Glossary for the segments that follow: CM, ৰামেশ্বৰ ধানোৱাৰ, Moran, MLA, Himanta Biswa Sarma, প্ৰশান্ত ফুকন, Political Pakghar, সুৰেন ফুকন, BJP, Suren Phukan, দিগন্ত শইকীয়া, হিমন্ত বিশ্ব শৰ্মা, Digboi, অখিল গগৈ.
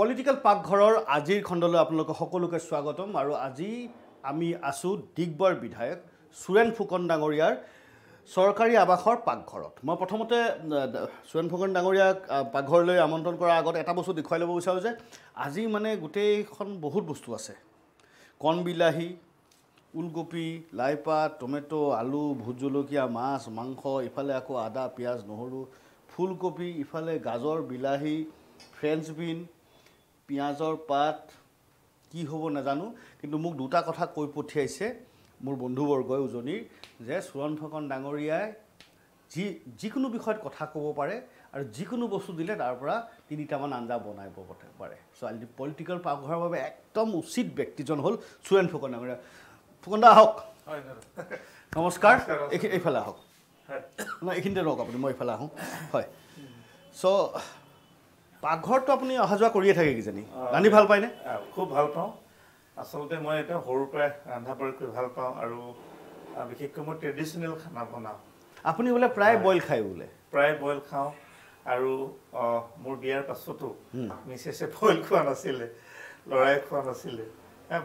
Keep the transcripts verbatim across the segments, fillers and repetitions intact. Political পাকঘৰৰ আজিৰ খণ্ডলৈ আপোনালোক সকলোকে স্বাগতম আৰু আজি আমি আছো ডিগবৈৰ বিধায়ক সুৰেন ফুকন ডাঙৰীয়াৰ সৰকাৰি আবাসৰ পাকঘৰত। মই প্ৰথমতে সুৰেন ফুকন ডাঙৰীয়াক পাকঘৰলৈ আমন্ত্ৰণ কৰাৰ আগত এটা বস্তু দেখুৱাই ল'ব বিচাৰোঁ যে আজি মানে গোটেইখন বহুত বস্তু আছে, কণ বিলাহী, উলকপি, লাইপাত, টমেটো, আলু, ভোট জলকীয়া, মাছ, মাংস, ইফালে আকৌ আদা, পিঁয়াজ, নহৰু, ফুলকপি, ইফালে গাজৰ, বিলাহী, ফ্ৰেঞ্চ বিন, পিঁয়াজৰ পাত, কি হ'ব নাজানো, কিন্তু মোক দুটা কথা কৈ পঠিয়াইছে মোৰ বন্ধুবৰ্গই উজনিৰ যে সুৰেন ফুকন ডাঙৰীয়াই যি যিকোনো বিষয়ত কথা ক'ব পাৰে আৰু যিকোনো বস্তু দিলে তাৰ পৰা তিনিটামান আঞ্জা বনাই পাব পাৰে। চ' আজি পলিটিকেল পাকঘৰৰ বাবে একদম উচিত ব্যক্তিজন হ'ল সুৰেন ফুকন ডাঙৰীয়া। ফুকন দা আহক, নমস্কাৰ, এইফালে আহক, নহয় এইখিনিতে ৰওক আপুনি, মই এইফালে আহোঁ। হয়, চ' পাকঘৰটো আপুনি অহা যোৱা কৰিয়ে থাকে কিজানি, ৰান্ধি ভাল পায়নে? খুব ভাল পাওঁ, আচলতে মই এটা সৰুৰ পৰাই ৰন্ধা বঢ়া কৰি ভাল পাওঁ আৰু বিশেষকৈ মই ট্ৰেডিশ্যনেল খানা বনাওঁ। আপুনি বোলে প্ৰায় বইল খায়? বোলে প্ৰায় বইল খাওঁ আৰু মোৰ বিয়াৰ পাছতো মিছেছে বইল খোৱা নাছিলে, ল'ৰাই খোৱা নাছিলে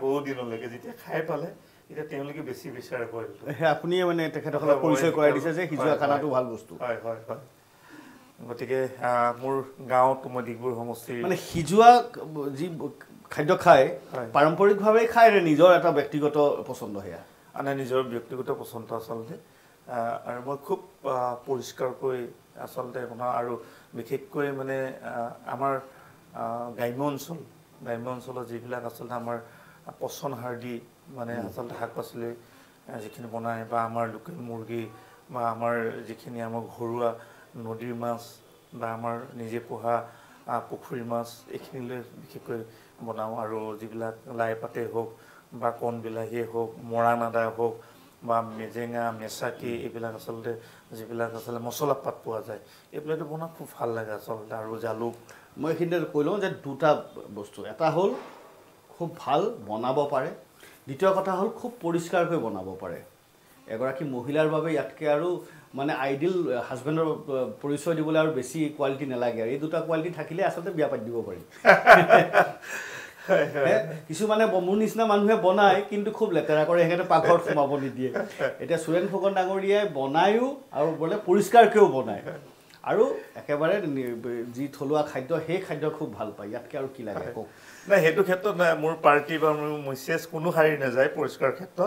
বহুত দিনলৈকে। যেতিয়া খাই পালে এতিয়া তেওঁলোকে বেছি বিচাৰে বইলটো। আপুনিয়ে মানে তেখেতসকলক পৰিচয় কৰাই দিছে যে সিজোৱা খানাটো ভাল বস্তু। হয় হয় হয়। গতিকে মোৰ গাঁৱতো মই ডিগবৈ সমষ্টিৰ মানে সিজোৱা যি খাদ্য খায় পাৰম্পৰিকভাৱে খায় নে নিজৰ এটা ব্যক্তিগত পচন্দ? সেয়া নাই, নিজৰ ব্যক্তিগত পচন্দ আচলতে। আৰু মই খুব পৰিষ্কাৰকৈ আচলতে বনাওঁ আৰু বিশেষকৈ মানে আমাৰ গ্ৰাম্য অঞ্চল, গ্ৰাম্য অঞ্চলৰ যিবিলাক আচলতে আমাৰ পচন সাৰ দি মানে আচলতে শাক পাচলি যিখিনি বনায় বা আমাৰ লোকেল মুৰ্গী বা আমাৰ যিখিনি আমাৰ ঘৰুৱা নদীৰ মাছ বা আমাৰ নিজে পোহা পুখুৰী মাছ, এইখিনি লৈ বিশেষকৈ বনাওঁ। আৰু যিবিলাক লাই পাতেই হওক বা কণ বিলাহীয়ে হওক, মৰাণ আদা হওক বা মেজেঙা, মেচাকি, এইবিলাক আচলতে যিবিলাক আচলতে মছলা পাত পোৱা যায় এইবিলাকতো বনাওঁ, খুব ভাল লাগে আচলতে। আৰু জালুক, মই এইখিনিতে কৈ লওঁ যে দুটা বস্তু, এটা হ'ল খুব ভাল বনাব পাৰে, দ্বিতীয় কথা হ'ল খুব পৰিষ্কাৰকৈ বনাব পাৰে। এগৰাকী মহিলাৰ বাবে ইয়াতকৈ আৰু মানে আইডিয়েল হাজবেণ্ডৰ পৰিচয় দিবলৈ আৰু বেছি কোৱালিটি নালাগে, আৰু এই দুটা কোৱালিটি থাকিলে আচলতে বিয়া পাতি দিব পাৰি। কিছুমানে মোৰ নিচিনা মানুহে বনায় কিন্তু খুব লেতেৰা কৰে, সেইকাৰণে পাকঘৰত সোমাব নিদিয়ে। এতিয়া সুৰেন ফুকন ডাঙৰীয়াই বনায়ো আৰু বোলে পৰিষ্কাৰকৈও বনায় আৰু একেবাৰে যি থলুৱা খাদ্য সেই খাদ্য খুব ভাল পায়, ইয়াতকৈ আৰু কি লাগে কওক। নাই, সেইটো ক্ষেত্ৰত নাই, মোৰ পাৰ্টি বা মোৰ মিছেছ কোনো সাৰি নাযায় পৰিষ্কাৰ ক্ষেত্ৰত।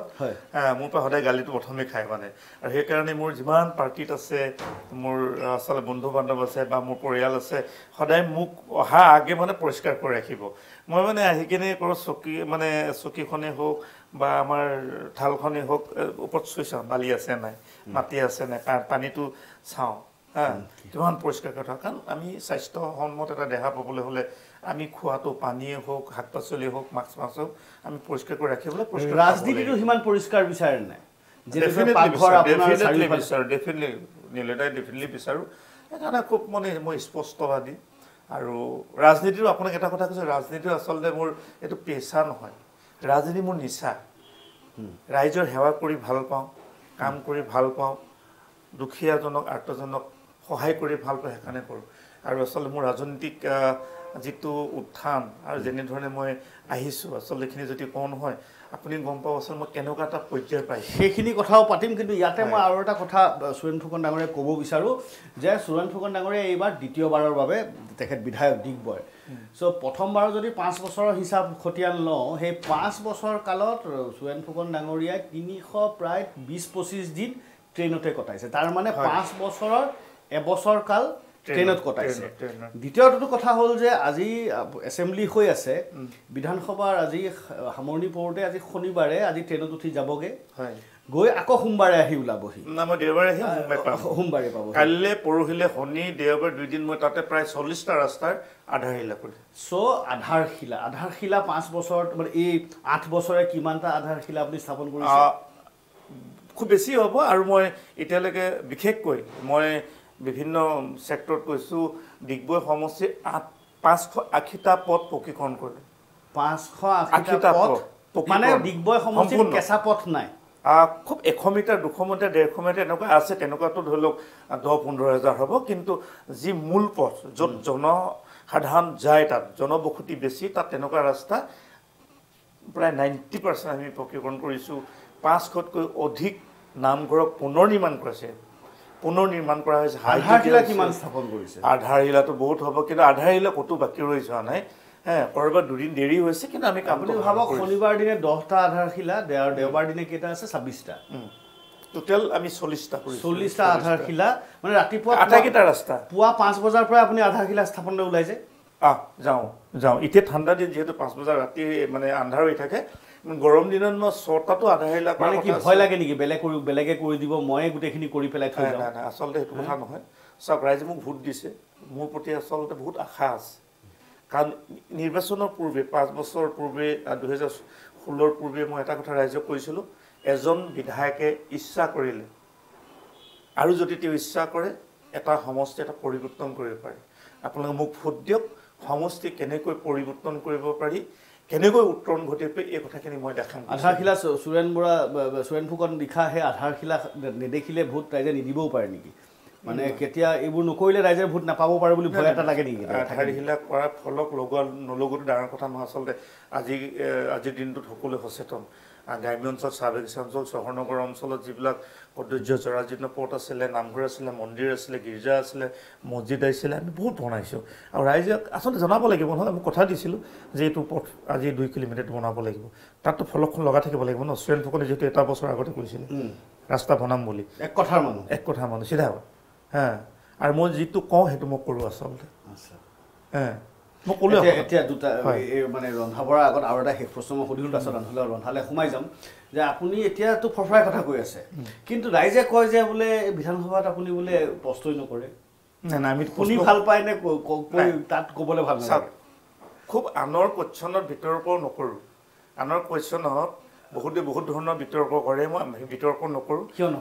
মোৰ পৰা সদায় গালিটো প্ৰথমে খাই মানে, আৰু সেইকাৰণে মোৰ যিমান পাৰ্টিত আছে, মোৰ আচলতে বন্ধু বান্ধৱ আছে বা মোৰ পৰিয়াল আছে, সদায় মোক অহা আগে মানে পৰিষ্কাৰ কৰি ৰাখিব। মই মানে আহি কিনে কৰোঁ চকী মানে চকীখনেই হওক বা আমাৰ থালখনেই হওক, ওপৰত চুই চাওঁ বালি আছে নাই, মাটি আছে নাই, পানীটো চাওঁ কিমান পৰিষ্কাৰ কথা। কাৰণ আমি স্বাস্থ্যসন্মত এটা দেহা পাবলৈ হ'লে আমি খোৱাটো পানীয়ে হওক, শাক পাচলিয়ে হওক, মাছ মাছ হওক, আমি পৰিষ্কাৰ কৰি ৰাখিবলৈ ৰাজনীতিটো সিমান পৰিষ্কাৰ বিচাৰে নাই। ডেফিনেটলি বিচাৰোঁ, সেইকাৰণে খুব মানে মই স্পষ্টবাদী। আৰু ৰাজনীতিৰ আপোনাক এটা কথা কৈছোঁ, ৰাজনীতিৰ আচলতে মোৰ এইটো পেচা নহয়, ৰাজনীতি মোৰ নিচা। ৰাইজৰ সেৱা কৰি ভাল পাওঁ, কাম কৰি ভাল পাওঁ, দুখীয়াজনক আৰ্তজনক সহায় কৰি ভাল পাওঁ, সেইকাৰণে কৰোঁ। আৰু আচলতে মোৰ ৰাজনৈতিক যিটো উত্থান আৰু যেনেধৰণে মই আহিছোঁ আচলতে এইখিনি যদি কওঁ নহয় আপুনি গম পাব আচলতে মই কেনেকুৱা এটা পৰ্যায় পাই, সেইখিনি কথাও পাতিম। কিন্তু ইয়াতে মই আৰু এটা কথা সুৰেন ফুকন ডাঙৰীয়াই ক'ব বিচাৰোঁ যে সুৰেন ফুকন ডাঙৰীয়াই এইবাৰ দ্বিতীয়বাৰৰ বাবে তেখেত বিধায়ক ডিগবৈ। চ' প্ৰথমবাৰৰ যদি পাঁচ বছৰৰ হিচাপ খতিয়ান লওঁ, সেই পাঁচ বছৰ কালত সুৰেন ফুকন ডাঙৰীয়াই তিনিশ প্ৰায় বিছ পঁচিছ দিন ট্ৰেইনতে কটাইছে, তাৰমানে পাঁচ বছৰৰ এবছৰ কাল ট্ৰেইনত কটাইছে। দ্বিতীয়টো কথা হ'ল যে আজি এছেম্বলি হৈ আছে, বিধানসভাৰ আজি সামৰণি পৰোঁতে আজি শনিবাৰে আজি ট্ৰেইনত উঠি যাবগৈ, গৈ আকৌ সোমবাৰে আহি ওলাবহি। না, মই দেওবাৰে আহি সোমবাৰে পাব। কাইলৈ পৰহিলে শনি দেওবাৰ দুদিন মই তাতে প্ৰায় চল্লিছটা ৰাস্তাৰ আধাৰশিলা কৰিলোঁ। চ' আধাৰশিলা আধাৰশিলা পাঁচ বছৰত মানে এই আঠ বছৰে কিমানটা আধাৰশিলা আপুনি স্থাপন কৰিছে? খুব বেছি হ'ব। আৰু মই এতিয়ালৈকে বিশেষকৈ মই বিভিন্ন চেক্টৰত কৈছোঁ, ডিগবৈ সমষ্টিৰ আঠ পাঁচশ আশীটা পথ পকীকৰণ কৰিলোঁ। পাঁচশ আশীটা পথ মানে ডিগবৈ সমষ্টিৰ কেঁচা পথ নাই, খুব এশ মিটাৰ দুশ মিটাৰ ডেৰশ মিটাৰ এনেকুৱা আছে, তেনেকুৱাতো ধৰি লওক দহ পোন্ধৰ হাজাৰ হ'ব। কিন্তু যি মূল পথ য'ত জন Hadham Jaitat, Jonobokuti Besita, Tenoka Rasta, Brian ninety percent of Pokemon Kurisu, Pascot Odik, Namgro, Punoniman Crasset, Punoniman Cras, Hadhila Kiman Sapon Guris, Adharila to both Hobokin, Adharila Kotu Bakiro is on Orba Durin Deri was second. I mean, you have a Hollywood in a daughter, Adharila, they are devoured in a kit as a subista. Total, I mean, solista, solista, Adharila, when Ratipo attack it Arasta. Pua Pass was a prop near Adharila Stapon. Ah, Zao, Zao, it eight hundred in the Pass was a Rati, Mandarita. Gorom didn't know sort of Adharila. Polagani, Beleco, Beleco, Divo, Moe, Gutechini, Coripela, assaulted Muhammad. Surprise move would this move put a salt of wood a house. Can Nirvasona Purbe, Pasbosor Purbe, and Hezas Hulor Purbe, Moetacotarizo Coisulo, Ezon, Bidhake, Isacoril. Aruzotito Isacore, Eta Homostat of Poributon Correpari. Upon a move foot dip, Homostic, Caneco, Poributon Correpari, Canego Utron Gotepe, Epotacani Moedacam. Adharila, Suren Phukan, Dikahe, Adharila, Nedekile, Hood, and Idibo Parniki. মানে কেতিয়া এবু নকইলে রাইজে vote না পাবো পারে বলি ভয় এটা লাগে নেকি আধাৰিলা কৰা ফলক লগৰ নলগৰ ডাঙৰ কথা নহয় আসলে আজি আজি দিনটো সকলো সচেতন গায়মঞ্চল সাবেকঞ্চল চহৰনগৰ অঞ্চলত যিবিলাক অদ্যজ্য জৰাজীৰ্ণ পট আছিলে নামঘৰ আছিলে মন্দিৰ আছিলে গীৰ্জা আছিলে মছজিদ আছিলে আমি বহুত বনাইছো আৰু ৰাইজে আসলে জনাব লাগিব নহয় আমি কথা দিছিলো যে এইটো পট আজি দুই কিলোমিটাৰ বনাব লাগিব তাতো ফলকখন লগা থাকিব লাগিব ন সুৰেন ফুকনে যেটো এটা বছৰ আগতে কৈছিল ৰাস্তা বনাম বুলি এক কথা মানুহ এক কথা মানুহ সিধা Huh. I want you to call him to Mokuru assault. Mokulu, Havara got our day for some of the Dudasan Hulan Halahumism. The Apuni tear to Professor Takuese. Kin to Rise Koyavule, Bitanova Tapunivule, Postino. And I mean, Puni Halpine, that Kobol of Hamsa. Cook another question of Bitorco Nokuru. Another question of বহুতে বহুত ধৰণৰ বিতৰ্ক কৰে মই বিতৰ্ক নকৰো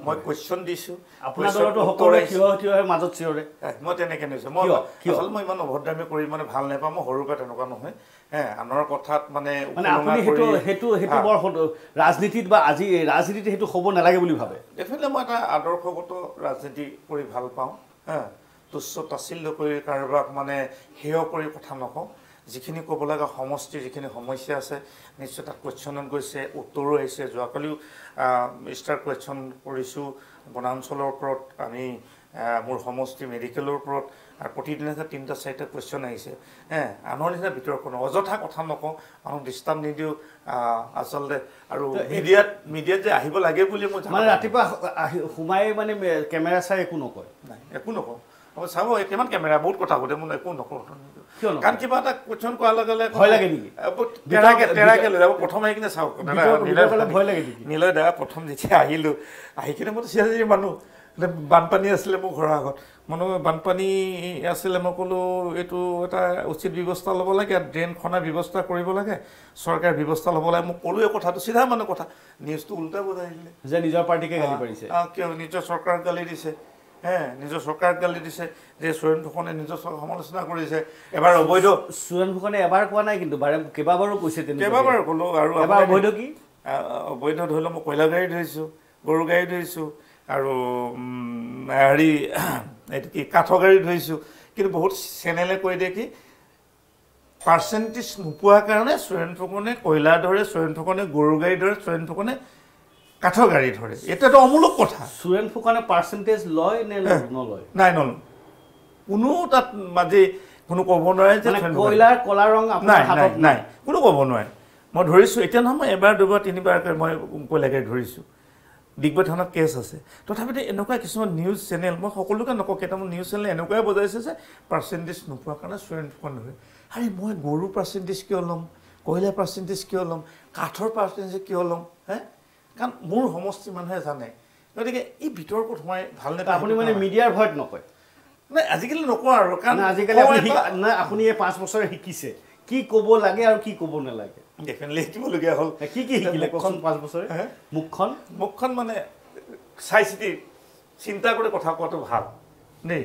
মই question দিছো আপোনাৰ দলটো হকৰে কিয় কিয় মাজত চিৰে মই তেনে কেনে হৈছে মই আসল মই ইমান অভদ্ৰামি কৰি মানে ভাল নাই পাম হৰুকা তেনেকুৱা নহয় হে আনৰ কথাত মানে আপুনি হেতু হেতু হেতু বৰ ৰাজনীতিত বা আজি ৰাজনীতিত হেতু হ'ব নালাগে বুলি ভাবে দেখিলে মই এটা আদৰ্শগত ৰাজনীতি কৰি ভাল পাওঁ হে তুচ্ছ তাচিল্য কৰি কাৰবাক মানে হেয় কৰি কথা নকওঁ যিখিনি কোবলাগা সমষ্টি যিখিনি সমস্যা আছে নিশ্চয় তাক কোৱেশ্চনন গৈছে উত্তৰো আছে যোৱাকালি ষ্টাৰ কোৱেশ্চন কৰিছো বনাঞ্চলৰ ওপৰত আমি মোৰ সমষ্টি মেডিকেলৰ ওপৰত আৰু প্ৰতিদিনে তিনটা চাৰিটা কোৱেশ্চন আহিছে হে আনৰ নিচিনা বিতৰ্ক ন অযথা কথা নকওঁ আৰু ডিষ্টাৰ্ব নিদিও আসলে আৰু মিডিয়াত মিডিয়াত যে আহিব লাগে বুলি মই মানে ৰাতিপুৱা হুমাই মানে কেমেৰা চাই একো নকয় নাই একো নকওঁ अब साबो एक मान कैमरा बहुत कोठा होते मुने कौन नखो कारण की बात है क्वेश्चन को अलग अलग भय लगे नहीं अब टेरा के टेरा के ले अब प्रथम एक ने साव नीला भय लगे नहीं नीला दा प्रथम जेथे आहिलो आहि के म तो सियासी मानु বানপানী আসলে মো ঘৰ আগত মনো বানপানী আসলে মকলো এটো এটা উচিত ব্যৱস্থা লব লাগে ড্ৰেন খনা ব্যৱস্থা কৰিব লাগে সৰকাৰ ব্যৱস্থা লব লাগে মো কলো এ কথাটো সিধা মানে কথা নিউজটো উল্টা বজাই দিলে যে নিজৰ পাৰ্টিকে গালি পাৰিছে আ কিয় নিজৰ সৰকাৰ গালি দিছে হ্যাঁ নিজৰ সৰকাৰ গালি দিছে যে সুৰেন ফুকনে নিজৰ সমালোচনা কৰিছে এবাৰ অবৈধ সুৰেন ফুকনে এবাৰ কোৱা নাই কিন্তু কেবাবাৰো কৈছে তেনে কেবাবাৰ কলো আৰু এবাৰ অবৈধ কি অবৈধ ধইলো মই কয়লা গাড়ী ধৰিছো গৰু গাড়ী ধৰিছো আৰু হেৰি এটা কি কাঠ গাড়ী ধৰিছো কিন্তু বহুত চেনেলে কৈ দে কি পাৰ্সেন্টেজ নোপোৱা কাৰণে সুৰেন ফুকনে কয়লা ধৰে সুৰেন ফুকনে গৰু গাড়ী ধৰে সুৰেন ফুকনে কাঠো গাড়ী ধৰে এটা তো অমূলক কথা সুৰেন ফুকনে পার্সেন্টেজ লয় নে নলয় নাই নল কোনো তাত মাঝে কোনো কব নয় যে কয়লা কলা রং আপোনাৰ হাতত নাই কোনো কব নয় মই ধৰিছো এটা নাম এবাৰ দুবাৰ তিনিবাৰ মই কয়লাকে ধৰিছো ডিগবৈ থানাত কেস আছে তথাপিতো এনেকুৱা কিছুমান নিউজ চেনেল মই সকলোকে নকওঁ কেইটামান নিউজ চেনেল এনেকুৱাই বজাইছে যে পাৰ্সেন্টেজ নোপোৱা কাৰণে সুৰেন ফুকন হয় আৰে মই গৰু পাৰ্সেন্টেজ কিয় লম কয়লা পাৰ্সেন্টেজ কিয় লম কাঠৰ পাৰ্সেন্টেজ কিয় লম হ্যাঁ কান মোৰ সমষ্টি মানুহে জানে গতিকে এই বিতৰ্কত হয় ভাল নেতা আপুনি মানে মিডিয়াৰ ভয় নকয় মানে আজিকালি নকওঁ আৰু কাৰণ আজিকালি আপুনি আপুনি এই পাঁচ বছৰ শিকিছে কি ক'ব লাগে আৰু কি ক'ব নালাগে ডেফিনেটলি কিবলগীয়া হ'ল কি কি শিকিলে কোন পাঁচ বছৰে মুখখন মুখখন মানে চাইছিতি চিন্তা কৰি কথা কোৱাটো ভাল নে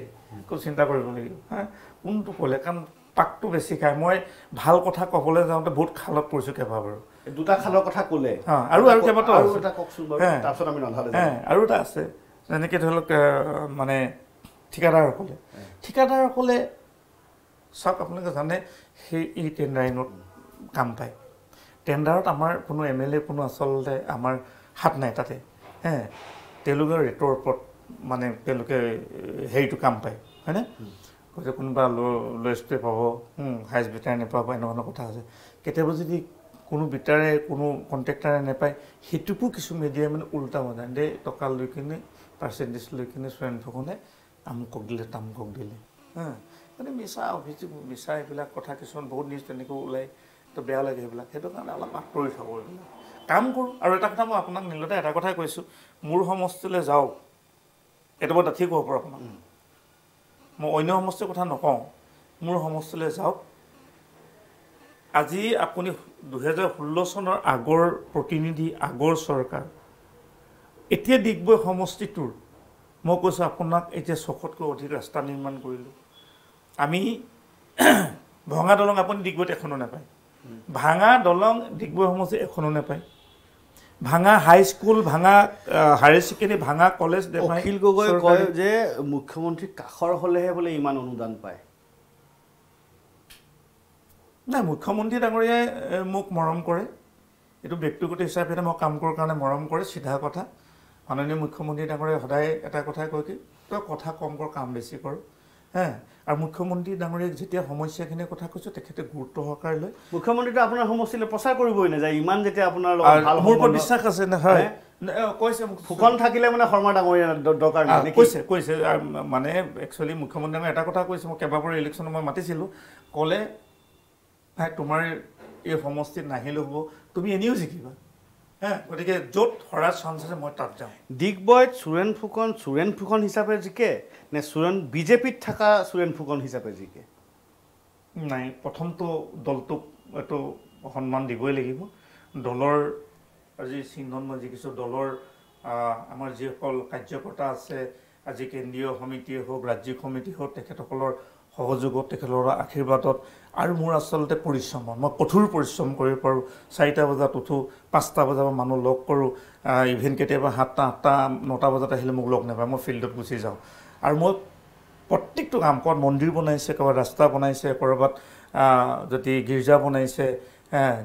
খুব চিন্তা কৰিব লাগিব হ্যাঁ কোনটো ক'লে কাৰণ পাকটো বেছি খায় মই ভাল কথা ক'বলৈ যাওঁতে বহুত খালত পৰিছো কেবাবাৰ দুটা খালৰ কথা ক'লে আৰু আৰু কেবাটো আৰু এটা ককচুল বাৰু তাৰছত আমি ৰন্ধালে আৰু এটা আছে এনেকে ধৰক মানে ঠিকাদাৰ ক'লে ঠিকাদাৰ ক'লে সব আপনাৰা জানে এই টেন্ডাৰ আইনত কাম পায় টেন্ডাৰত আমাৰ কোনো এমএলএ কোনো আসলতে আমাৰ হাত নাই তাতে হ্যাঁ তেলুগৰ ৰেটৰ পট মানে তেলুকে হেইটো কাম পায় হয় না কত কোনবা লস্তে পাব হুম হাইস বিটাৰ নে পাব এনে অন্য কথা আছে কেতিয়াবা যদি কোনো বিটাৰে কোনো কন্ট্ৰাক্টৰে নে পায় হেতুকু কিছু মিডিয়া মানে উল্টা মদান দে টকাল লৈকিনে পার্সেন্টেজ লৈকিনে Suren Phukan আমি কক দিলে তাম কক দিলে হ্যাঁ মানে মিছা অভিযোগ মিছা এবিলা কথা কিছুন বহুত নিউজ তেনেকৈ ওলাই তো বেয়া লাগে এবিলা হেতু কাৰণ আলা মাত কৰি থাকো এবিলা কাম কৰো আৰু এটা কথা মই আপোনাক নিলতে এটা কথা কৈছো মূল সমস্তলে যাও এটা বড় ঠিক হ'ব আপোনাক মই অন্য সমস্ত কথা নকওঁ মূল সমস্তলে যাও আজি আপুনি দুই হাজাৰ ষোল্ল চনৰ আগৰ প্ৰতিনিধি আগৰ সৰকাৰ এতিয়া Digboi সমষ্টিটোৰ মই কৈছো আপোনাক এতিয়া ছখতকৈ অধিক ৰাস্তা নিৰ্মাণ কৰিলো আমি ভাঙা দলং আপুনি Digboi এখনো নাপায় ভাঙা দলং Digboi সমষ্টি এখনো নাপায় ভাঙা হাই স্কুল ভাঙা হায়াৰ সেকেন্ডাৰী ভাঙা কলেজ দেখাই অখিল গগৈ কয় যে মুখ্যমন্ত্ৰী কাখৰ হলেহে বলে ইমান অনুদান পায় না মুখ্যমন্ত্ৰী ডাঙৰীয়া মোক মৰম কৰে এটো ব্যক্তিগত হিচাপে মই কাম কৰাৰ কাৰণে মৰম কৰে সিধা কথা মাননীয় মুখ্যমন্ত্ৰী ডাঙৰীয়া সদায় এটা কথা কয় কি তো কথা কম কৰ কাম বেছি কৰ হ্যাঁ আৰ মুখ্যমন্ত্ৰী ডাঙৰীয়া যেতিয়া সমস্যা কিনে কথা কৈছো তেখেতে গুৰুত্ব সহকাৰে লৈ মুখ্যমন্ত্ৰীটো আপোনাৰ সমস্যালৈ প্ৰচাৰ কৰিবই না যায় ইমান যেতিয়া আপোনাৰ ভাল মোৰ ওপৰত বিশ্বাস আছে না হয় কৈছে Phukan থাকিলে মানে শৰ্মা ডাঙৰীয়া দৰকাৰ নাই কৈছে কৈছে মানে একচুয়ালি মুখ্যমন্ত্ৰী ডাঙৰীয়া এটা কথা কৈছে মই কেবাবৰ ইলেকশন মই মাতিছিলো কলে ভাই তোমাৰ এই সমস্যা নাহিল হ'ব তুমি এনেও জিকিবা হ্যাঁ ওদিকে জট হৰাৰ চান্স আছে মই তাত যাম Digboi Suren Phukan Suren Phukan হিচাপে জিকে নে সুৰেন বিজেপি থাকা Suren Phukan হিচাপে জিকে নাই প্ৰথম তো দলটো এটো সম্মান দিবই লাগিব দলৰ আজি সিংহন মজি কিছু দলৰ আমাৰ যে সকল কাৰ্যকৰ্তা আছে আজি কেন্দ্ৰীয় সমিতি হওক ৰাজ্য সমিতি হওক তেখেতসকলৰ সহযোগত তেখেতলৰ আশীৰ্বাদত আৰু মোৰ আচলতে পৰিশ্ৰম মই কঠোৰ পৰিশ্ৰম কৰি পাৰো চাৰিটা বজাত উঠো পাঁচটা বজাত মানুহ লগ কৰো ইভেন কেতিয়াবা সাতটা আঠটা নটা বজাত আহিলে মোক লগ নাপায় মই ফিল্ডত গুচি যাওঁ আৰু মই প্ৰত্যেকটো কাম কৰ মন্দিৰ বনাইছে কৰবা ৰাস্তা বনাইছে কৰবাত যদি গীৰ্জা বনাইছে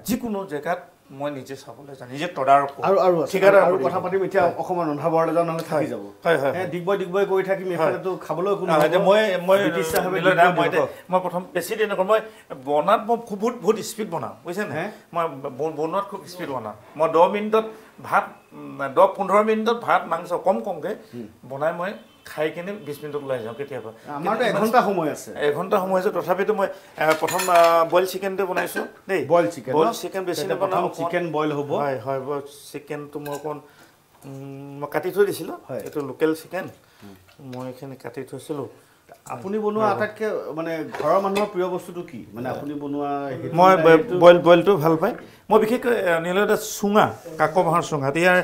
যিকোনো জেগাত মই নিজে চাবলৈ যা নিজে তদাৰ আৰু আৰু ঠিকাদাৰ আৰু কথা পাতিম এতিয়া অকমান ৰন্ধা বঢ়ালে যাও নহলে থাকি যাব হয় হয় Digboi Digboi কৰি থাকিম এফালেতো খাবলৈ কোনো নাই মই মই ইচ্ছা হবে মই মই প্ৰথম প্ৰেছিডেণ্ট কৰ মই বনাত মই খুব বহুত স্পীড বনাও বুঝছ না মই বনাত খুব স্পীড বনাও মই দহ মিনিটত ভাত দহ পোন্ধৰ মিনিটত ভাত মাংস কম কমকে বনাই মই খাই কেনে বিশ মিনিটত লৈ যাও কেতিয়াবা আমাৰটো এক ঘণ্টা সময় আছে এক ঘণ্টা সময় আছে তথাপিতো মই প্ৰথম বইল চিকেনটো বনাইছো দেই বইল চিকেন বইল চিকেন বেছি না বনাম চিকেন বইল হ'ব হয় হয় বইল চিকেন তো মই কোন মই কাটি থৈ দিছিল এটো লোকেল চিকেন মই এখানে কাটি থৈছিল আপুনি বনোৱা আটাকে মানে ঘৰৰ মানুহৰ প্ৰিয় বস্তুটো কি মানে আপুনি বনোৱা মই বইল বইলটো ভাল পাই মই বিশেষ নিলতে সুঙা কাকো ভাৰ সুঙা ইয়াৰ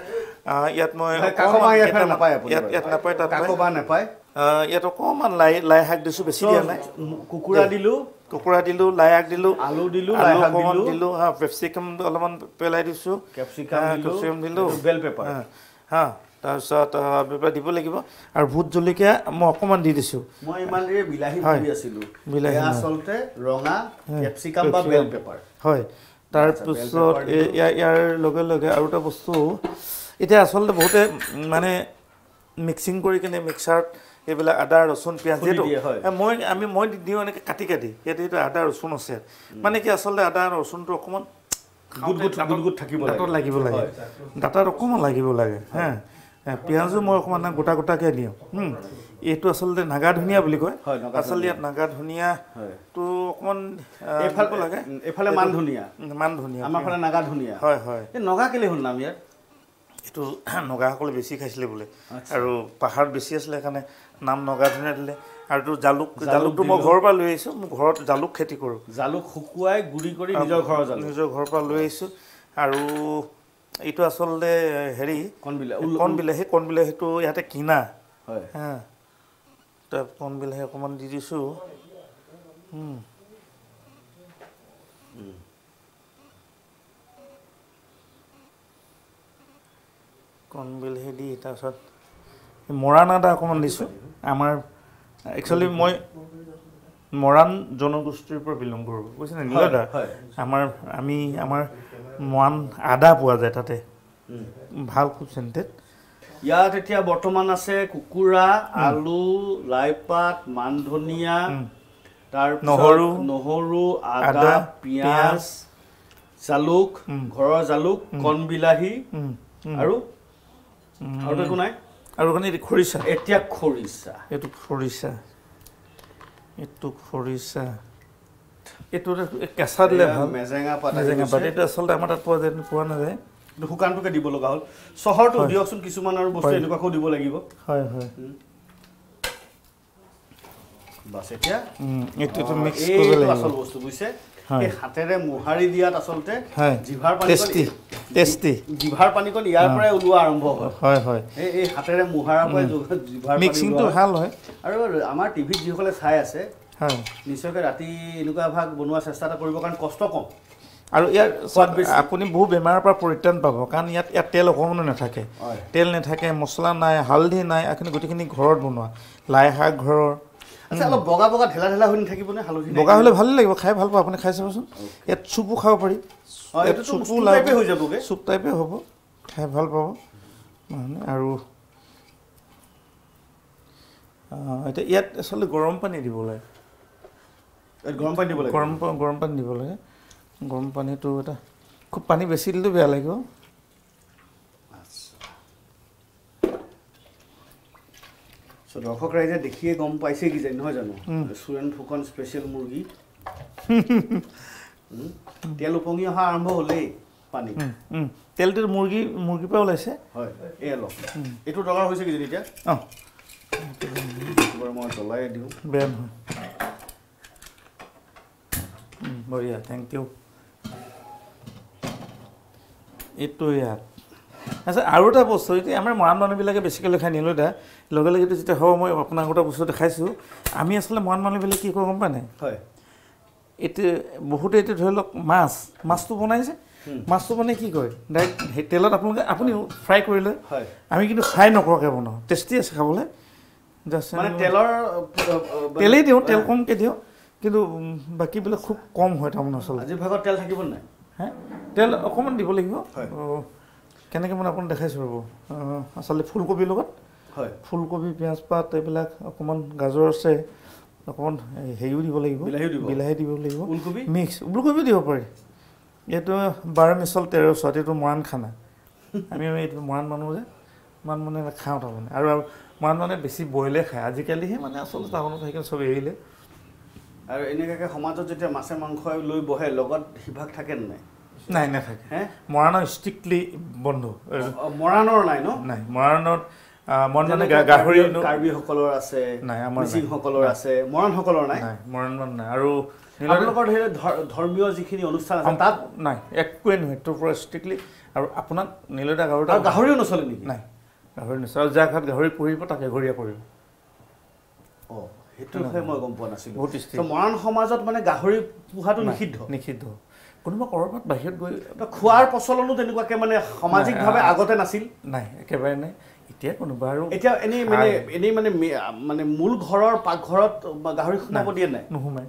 ইয়াত মই কাকোবা ইয়াত নাপায় আপুনি ইয়াত নাপায় তাত কাকোবা নাপায় ইয়াত অকমান লাই লাই হাক দিছো বেছি দিয়া নাই কুকুৰা দিলো কুকুৰা দিলো লাই হাক দিলো আলু দিলো লাই হাক দিলো হ্যাঁ ক্যাপসিকাম অলমান পেলাই দিছো ক্যাপসিকাম দিলো বেল পেপার হ্যাঁ তাৰছত বেপা দিব লাগিব আৰু ভূত জলিকা মই অকমান দি দিছো মই ইমানৰে বিলাহী পুৰি আছিল বিলাহী আসলতে ৰঙা ক্যাপসিকাম বা বেল পেপাৰ হয় তাৰছত ইয়াৰ লগে লগে আৰু এটা বস্তু এটা আসলে বহুত মানে মিক্সিং কৰি কেনে মিক্সার এবেলা আদা রসুন পিয়াজ দিও মই আমি মই দিও এনেকে কাটি কাটি এটো আদা রসুন আছে মানে কি আসলে আদা রসুনটো অকমান গুড গুড গুড গুড থাকিব লাগে দাঁতৰ লাগিব লাগে দাঁতৰ অকমান লাগিব লাগে হ্যাঁ পিয়াজও মই অকমান গোটা গোটাকে দিও হুম এটো আসলে নাগা ধনিয়া বুলি কয় আসলে ইয়াত নাগা ধনিয়া তো অকমান এফাল লাগে এফালে মান ধনিয়া মান ধনিয়া আমাৰ ফালে নাগা ধনিয়া হয় হয় এ নগা কেলে হ'ল নাম ইয়াত এটো নগাসকলে বেছি খাইছিলে বলে আৰু পাহাৰ বেছি আছিল কাৰণে নাম নগা ধনিয়া দিলে আৰু জালুক জালুকটো মই ঘৰৰ পৰা লৈ আহিছো মই ঘৰত জালুক খেতি কৰো জালুক শুকুৱাই গুৰি কৰি নিজৰ ঘৰৰ জালুক নিজৰ ঘৰৰ পৰা লৈ আহিছো আৰু এইটো আসলে হেৰি কণবিলাহী কণবিলাহী কণবিলাহীটো ইয়াতে কিনা হয় হ্যাঁ তো কণবিলাহী অকমান দি দিছো হুম কণবিলাহী দি তাৰছত মৰাণ আদা অকমান দিছো আমাৰ একচুয়ালি মই Moran Jonogustri's problem guru. Which is not Amar, Ami, Amar, Moran Ada poa jeta Bhal khub sentet. Ya tetia bottoman ase kukura, alu, laipat, mandhonia, tar nohoru, nohoru, ada, pias, zaluk, ghora zaluk, kon bilahi, aru, aru kunai. Aru kani khorisa. Etia khorisa. Etu khorisa. It took for his. It was a castle level. But it was sold a matter for one of them. The Hukan took a dibologal. So, how to do your son Kisuman or Boston? How do you believe? Bassetia? It is a mixed puzzle to be said. Hatere Muhari the assaulted. Testy. Testy. Give her panic on Yapra Uarambo. Hi, hi. Hatere Muhara mixing to Halo. আৰু আমাৰ TV যিকলে ছাই আছে হ্যাঁ নিশ্চয়কৈ ৰাতি লুকা ভাগ বনোৱা চেষ্টা কৰিব কাৰণ কষ্ট কম আৰু ইয়াৰ আপুনি বহু বেমাৰৰ পৰা পৰিত্ৰাণ পাব কাৰণ ইয়াত ইয়াত তেল অকমন নাথাকে তেল নাথাকে মছলা নাই হালধি নাই আপুনি গটিখিনি ঘৰত বনোৱা লাই শাক ঘৰৰ আচ্ছা অলপ বগা বগা ঢেলা ঢেলা হৈ থাকিব নে হালধি নাই বগা হলে ভাল লাগিব খাই ভাল পাব আপুনি খাই চাবচোন ইয়াত চুপু খাব পাৰি এইটো চুপু টাইপে হৈ যাবগে চুপ টাইপে হ'ব খাই ভাল পাব মানে আৰু এটা ইয়াত আসলে গরম পানি দিব লাগে এত গরম পানি দিব লাগে গরম গরম পানি দিব লাগে গরম পানি তো এটা খুব পানি বেশি দিলে বেয়া লাগিব আচ্ছা সো দর্শক রাইজে দেখিয়ে গম পাইছে কি জানি হয় জানো সুরেন ফুকন স্পেশাল মুরগি তেল উপঙি হা আরম্ভ হলে পানি তেলটির মুরগি মুরগি পে ওলাইছে হয় এ ল এটো দরকার হইছে কি জানি এটা অ Ben, Maria, thank you. It too, yeah. As I wrote a post, I'm a man on a basically caniloda, locally to the home of Nagota Pusu, the Haisu. I'm a slam one man will keep company. It bohutated her look mass, must to one is মাছ বনে কি কয় direct তেলত আপোনাক আপুনি fry কৰিলে হয় আমি কিন্তু খাই নকৰকে বনাও টেস্টি আছে খাবলে মানে তেলৰ তেলই দিও তেল কম কে দিও কিন্তু বাকি বিল খুব কম হয় তামন আসলে আজি ভাগত তেল থাকিব না হ্যাঁ তেল অকমান দিব লাগিব কেনেকে মন আপোন দেখাইছ ৰব আসলে ফুলকবি লগত হয় ফুলকবি পেঁয়াজ পাত এইবিলাক অকমান গাজৰ আছে অকমান হেইউ দিব লাগিব বিলাহি দিব লাগিব ফুলকবি মিক্স ফুলকবি দিব পাৰি এটো twelve মিছল thirteen সতে তো মৰাণ খানা আমি আমি মৰাণ মানুহ যে মান মনে খাওঁ তা মানে আৰু মৰাণ মানে বেছি বইলে খায় আজিকালি হে মানে আসলে তাহনো থাকে সব এৰিলে আৰু এনেকাকে সমাজত যেতিয়া মাছে মাংস লৈ বহে লগত হিভাগ থাকে নাই নাই না থাকে হ্যাঁ মৰাণৰ স্ট্ৰিক্টলি বন্ধ মৰাণৰ নাই ন নাই মৰাণত মন মানে গাহৰি কাৰ্বি সকলৰ আছে নাই আমাৰ মিচিং সকলৰ আছে মৰাণ সকলৰ নাই নাই মৰাণ মানে নাই আৰু আপোনালোকৰ ধৰে ধৰ্মীয় যিখিনি অনুষ্ঠান আছে তাত নাই একোৱেন হেটো পুৰা স্ট্ৰিক্টলি আৰু আপোনাক নীলডা গাহৰিটা গাহৰি নচলে নেকি নাই গাহৰি নচলে জাখাত গাহৰি পৰিব তাকে ঘৰিয়া পৰিব অ হেটো ফে মই গম পোৱা নাছিলো তো মৰাণ সমাজত মানে গাহৰি পোহাটো নিষিদ্ধ নিষিদ্ধ কোনোবা কৰবাত বাহিৰত গৈ খোৱাৰ প্ৰচলনো তেনেকুৱাকে মানে সামাজিকভাৱে আগতে নাছিল নাই একেবাৰে নাই এতিয়া কোনোবা আৰু এতিয়া এনে মানে এনে মানে মানে মূল ঘৰৰ পাকঘৰত গাহৰি খুনাব দিয়ে নাই নহয়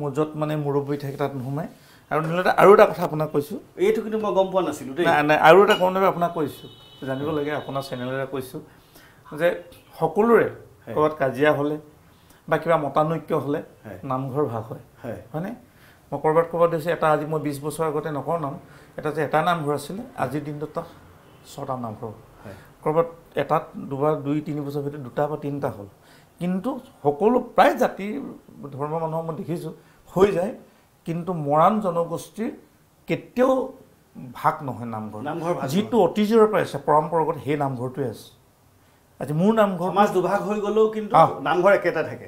মজত মানে মুৰবৈ থাকে তাত নুমাই আৰু নিলটা আৰু এটা কথা আপোনাক কৈছো এইটো কিন্তু মই গম পোৱা নাছিলো দেই না আৰু এটা কোনবা আপোনাক কৈছো জানিব লাগে আপোনাৰ চেনেলৰে কৈছো যে সকলোৰে কত কাজিয়া হলে বা কিবা মতানৈক্য হলে নামঘৰ ভাগ হয় মানে মই কৰবাত কৰবাত হৈছে এটা আজি মই বিশ বছৰ আগতে নকৰ নাম এটা যে এটা নাম ঘৰ আছিল আজি দিনত ছটা নাম ঘৰ কৰবাত এটা দুবাৰ দুই তিনি বছৰ ভিতৰত দুটা বা তিনটা হল কিন্তু সকলো প্ৰায় জাতি ধৰ্ম মানুহ মই দেখিছো হৈ যায় কিন্তু মৰাণ জনগোষ্ঠী কেতিয়াও ভাগ নহয় নামঘৰ নামঘৰ যিটো অতিজৰ পৰা আছে পৰম্পৰাগত হে নামঘৰটো আছে আজি মোৰ নামঘৰ সমাজ দুভাগ হৈ গলো কিন্তু নামঘৰ একেটা থাকে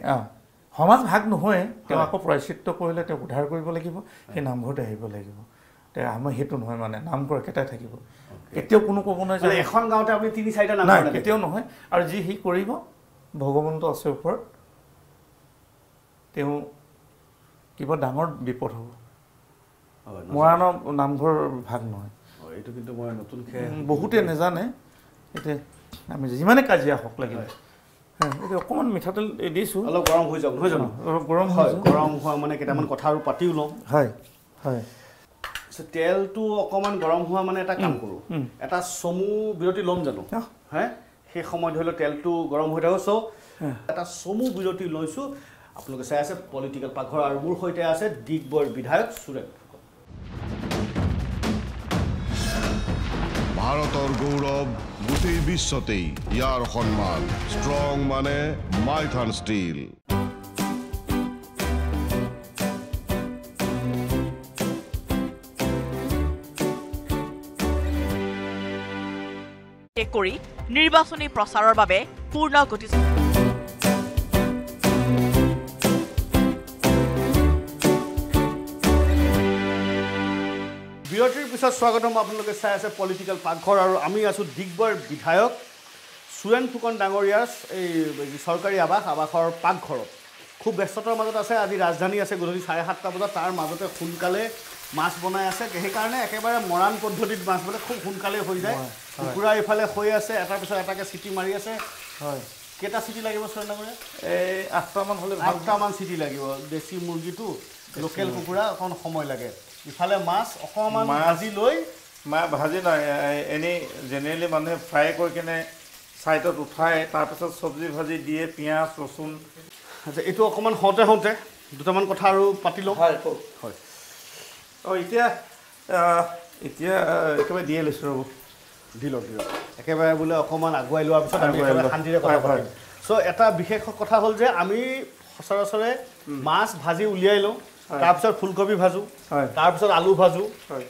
সমাজ ভাগ নহয় তেওঁক প্ৰায়চিত্ত কৰিলে তেওঁ উদ্ধাৰ কৰিব লাগিব সেই নামঘৰতে আহিব লাগিব তে আমি হেতু নহয় মানে নামঘৰ একেটা থাকিব কেতিয়াও কোনো ক'ব নহয় যে এখন গাঁৱতে আপুনি তিনি চাৰিটা নামঘৰ কেতিয়াও নহয় আৰু যি হি কৰিব ভগবন্ত আছে ওপৰত তেও কিবা ডাঙৰ বিপদ হ'ব মৰাণ নামঘৰ ভাগ নহয় এইটো কিন্তু মই নতুন খে বহুতে নেজানে এতে আমি যিমানে কাজিয়া হক লাগিলে Common method this one. Hello, Goram Hujan, Hujan. Goram Huamane Ketaman Kotaru Patilo. Hi, hi. So tell to common Goram Huamane at a Kamkuru. At a Somu beauty Lonjano. Eh? He command Holo tell to Goram Hudoso. At a Somu beauty Lonsu. Uplook as a political Pakghar Murhoite as a Digboi Bidhayok Suren. ভারতর গৌরব গোটেই বিশ্বতেই ইয়ার সম্মান strong মানে Maithon steel কৰি নিৰ্বাচনী প্ৰচাৰৰ বাবে পূৰ্ণ গতি বিৰতিৰ পিছত স্বাগতম আপোনালোকে চাই আছে পলিটিকেল পাকঘৰ আৰু আমি আছো ডিগবৈৰ বিধায়ক সুৰেন ফুকন ডাঙৰীয়াৰ এই চৰকাৰী আবাস আবাসৰ পাকঘৰত খুব ব্যস্ততাৰ মাজত আছে আজি ৰাজধানী আছে গধূলি সাড়ে সাতটা বজাত তাৰ মাজতে ফুলকালে মাছ বনাই আছে সেই কাৰণে একেবাৰে মৰাণ পদ্ধতিত মাছ বলে খুব ফুলকালে হৈ যায় পুৰা ইফালে হৈ আছে এটা পিছত এটাকে চিটি মাৰি আছে হয় কেটা চিটি লাগিব সুৰেন ডাঙৰীয়া এই আঠটামান হলে আঠটামান চিটি লাগিব দেশী মুৰ্গীটো লোকেল কুকুৰা অকণ সময় লাগে ইফালে মাছ অকমান ভাজি লৈ মা ভাজি নাই এনে জেনেৰেলি মানে ফ্ৰাই কৰি কেনে সাইডত উঠাই তাৰ পিছত সবজি ভাজি দিয়ে পিয়াজ ৰসুন আচ্ছা এটো অকমান হতে হতে দুটামান কথা আৰু পাতি লও হয় হয় অ ইতিয়া ইতিয়া একেবাৰে দিয়ে লৈছো ৰব দিলো দিলো একেবাৰে বোলে অকমান আগুৱাই লোৱাৰ পিছত আমি শান্তিৰে কথা পাতিম সো এটা বিশেষ কথা হ'ল যে আমি সচৰাচৰে মাছ ভাজি উলিয়াই লও তাৰ পিছত ফুলকবি ভাজু তাৰ পিছত আলু ভাজু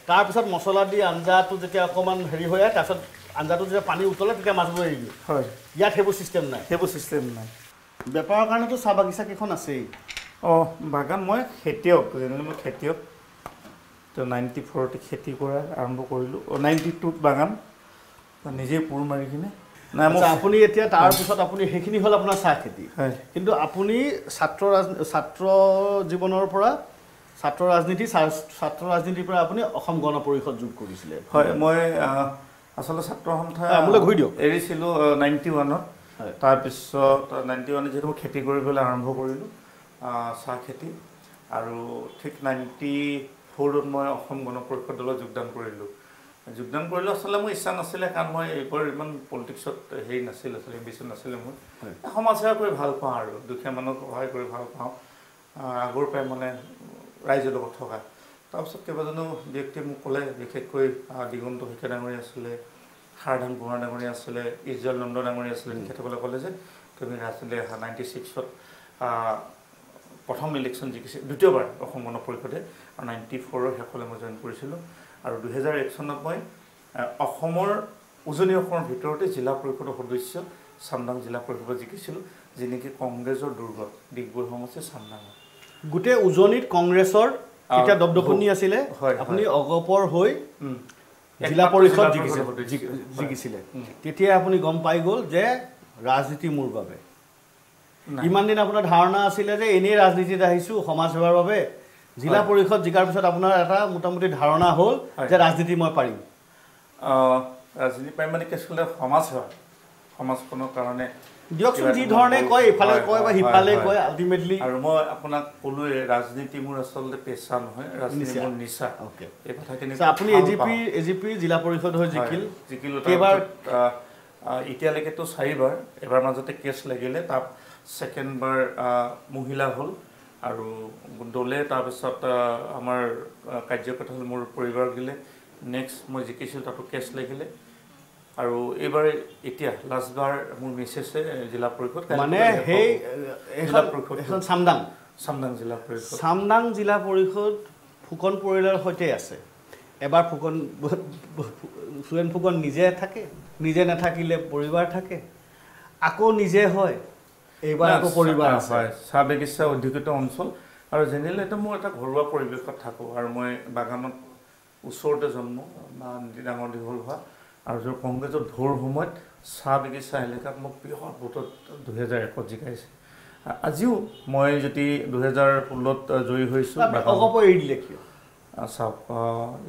তাৰ পিছত মছলা দি আঞ্জাটো যেতিয়া অকমান হেৰি হয় তাৰ পিছত আঞ্জাটো যেতিয়া পানী উতলে তেতিয়া মাছ বৈ দিও হয় ইয়াত হেবো সিস্টেম নাই হেবো সিস্টেম নাই ব্যাপাৰৰ কাৰণে তো চা বাগিচা কেখন আছে অ বাগান মই খেতিয়ক জেনেৰেলি মই খেতিয়ক তো ninety-four তে খেতি কৰা আৰম্ভ কৰিলো ninety-two বাগান নিজে পুৰ মাৰি কিনে না আপুনি এতিয়া তাৰ পিছত আপুনি হেখিনি হল আপোনাৰ চা খেতি কিন্তু আপুনি ছাত্ৰ ছাত্ৰ জীৱনৰ পৰা ছাত্ৰ ৰাজনীতি ছাত্ৰ ৰাজনীতিৰ পৰা আপুনি অসম গণ পৰিষদ যোগ কৰিছিল হয় মই আসলে ছাত্ৰ সন্থা আমলে ঘুই দিও এৰিছিল ninety-one তাৰ পিছত ninety-one যেতিয়া মই খেতি কৰিবলৈ আৰম্ভ কৰিলো চা খেতি আৰু ঠিক ninety-four ত মই অসম গণ পৰিষদ দলত যোগদান কৰিলো যোগদান কৰিলো আসলে মই ইচ্ছা নাছিলে কাৰণ মই এবাৰ ইমান পলিটিক্সত হেৰি নাছিল আসলে বিচন নাছিল মই সমাজ সেৱা কৰি ভাল পাওঁ আৰু দুখীয়া মানুহক সহায় কৰি ভাল পাওঁ আগৰ পৰাই মানে ৰাইজৰ লগত থকা তাৰপিছত কেইবাজনো ব্যক্তিয়ে মোক ক'লে বিশেষকৈ দিগন্ত শইকীয়া ডাঙৰীয়া আছিলে সাৰধান বুঢ়া ডাঙৰীয়া আছিলে ইজল নন্দ ডাঙৰীয়া আছিলে তেখেতসকলে ক'লে যে তুমি ৰাজনীতিলৈ অহা নাইণ্টি ছিক্সত প্ৰথম ইলেকশ্যন জিকিছে দ্বিতীয়বাৰ অসম গণ পৰিষদে আৰু নাইণ্টি ফ'ৰৰ শেষলৈ মই জইন কৰিছিলোঁ আৰু দুই হাজাৰ এক চনত মই অসমৰ উজনি অসমৰ ভিতৰতে জিলা পৰিষদৰ সদস্য চামডাং জিলা পৰিষদত জিকিছিল যি নেকি কংগ্ৰেছৰ দুৰ্গত ডিগবৈ সমষ্টি চামডাং গুটে উজনিত কংগ্ৰেছৰ এটা দবদবনি আছিল আপুনি অগপৰ হৈ জিলা পৰিষদ জিকিছিল তেতিয়া আপুনি গম পাই গল যে ৰাজনীতি মোৰ বাবে ইমান দিন আপোনাৰ ধাৰণা আছিল যে এনে ৰাজনীতিত আহিছো সমাজ সেৱাৰ বাবে জিলা পৰিষদ জিকাৰ পিছত আপোনাৰ এটা মোটামুটি ধাৰণা হ'ল যে ৰাজনীতি মই পাৰিম ৰাজনীতি পাই মানে কেছলে সমাজ সেৱা সমাজখনৰ কাৰণে দিয়কচোন যি ধৰণে কয় ইফালে কয় বা হিফালে কয় আলটিমেটলি আৰু মই আপোনাক ক'লো ৰাজনীতি মোৰ আচলতে পেছা নহয় ৰাজনীতি মোৰ নিচা ওকে এই কথাখিনি আপুনি এজিপি এজিপি জিলা পৰিষদ হৈ জিকিল জিকিল এবাৰ ইতিয়ালৈকে তো চাৰিবাৰ এবাৰ মাজতে কেছ লাগিলে তাৰ সেকেন্ড বাৰ মহিলা হ'ল আৰু দলে তাৰ পিছত আমাৰ কাৰ্যকৰ্তা হ'ল মোৰ পৰিবাৰ গিলে নেক্সট মই জিকিছিল তাতো কেছ লাগিলে আৰু এবাৰ এতিয়া লাষ্টবাৰ মোৰ মেছেজে জিলা পৰিষদ মানে হেই জিলা পৰিষদ চামডাং চামডাং জিলা পৰিষদ চামডাং জিলা পৰিষদ ফুকন পৰিয়ালৰ সৈতে আছে এবাৰ ফুকন সুৰেন ফুকন নিজে থাকে নিজে নাথাকিলে পৰিবাৰ থাকে আকৌ নিজে হয় এইবাৰ আকৌ পৰিবাৰ আছে সাবেগিছা অধিকৃত অঞ্চল আৰু জেনেৰেলি এটা মোৰ এটা ঘৰুৱা পৰিৱেশত থাকো আৰু মই বাগানত ওচৰতে জন্ম ডাঙৰ দীঘল হোৱা আৰু যৰ কংগ্ৰেছৰ ধৰ সময়ত সাবেগিছা এলেকাত মোক বৃহৎ ভোটত দুহেজাৰ একত জিকাইছে আজিও মই যদি দুহেজাৰ ষোল্লত জয়ী হৈছোঁ অগপ এৰি দিলে কিয় চাওক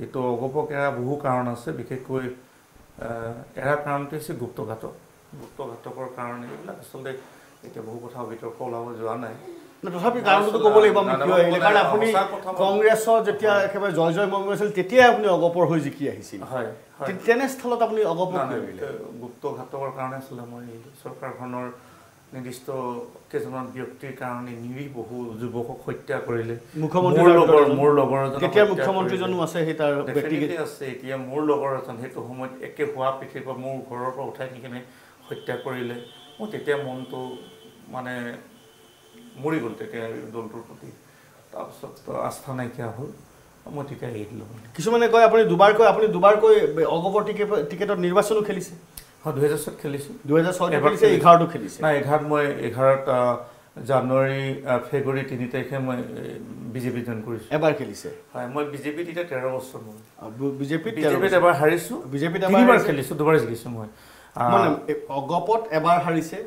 এইটো অগপক এৰা বহু কাৰণ আছে বিশেষকৈ এৰা কাৰণটো হৈছে গুপ্তঘাতক গুপ্তঘাতকৰ কাৰণে এইবিলাক আচলতে এতিয়া বহু কথা ভিতৰ ফলাও যোৱা নাই তথাপি কাৰণটো ক'ব লাগিব আমি কি হয় কাৰণ আপুনি কংগ্ৰেছৰ যেতিয়া একেবাৰে জয় জয় মংগছিল তেতিয়া আপুনি অগপৰ হৈ জিকি আহিছিল হয় তেনে স্থলত আপুনি অগপৰ কৰিলে গুপ্ত ঘাতকৰ কাৰণে আছিল মই চৰকাৰখনৰ নিৰ্দিষ্ট কেজনৰ ব্যক্তিৰ কাৰণে নিৰি বহু যুৱকক হত্যা কৰিলে মুখ্যমন্ত্ৰী লগৰ মোৰ লগৰ তেতিয়া মুখ্যমন্ত্ৰীজনো আছে সেই তাৰ ব্যক্তিগত আছে এতিয়া মোৰ লগৰ আছেন হেতু সময় একে হোৱা পিঠে পৰা মোৰ ঘৰৰ পৰা উঠাই নিকেনে হত্যা কৰিলে মই তেতিয়া মনটো মানে Muri will take a dollar putty. Astana I care who. Motika eight loan. Kisumana go upon Dubarco, upon Dubarco, Ogovo ticket of Nirvasu Kelis. How do you say Kelis? Do you say how to Kelis? I had my heart January, February, Tinita came B J P and Kurish. Ever Kelis. I am B J P at Terroso. B J P ever Harisu, B J P ever Kelisu, the worst Gisumoi. Ogopot ever Harise,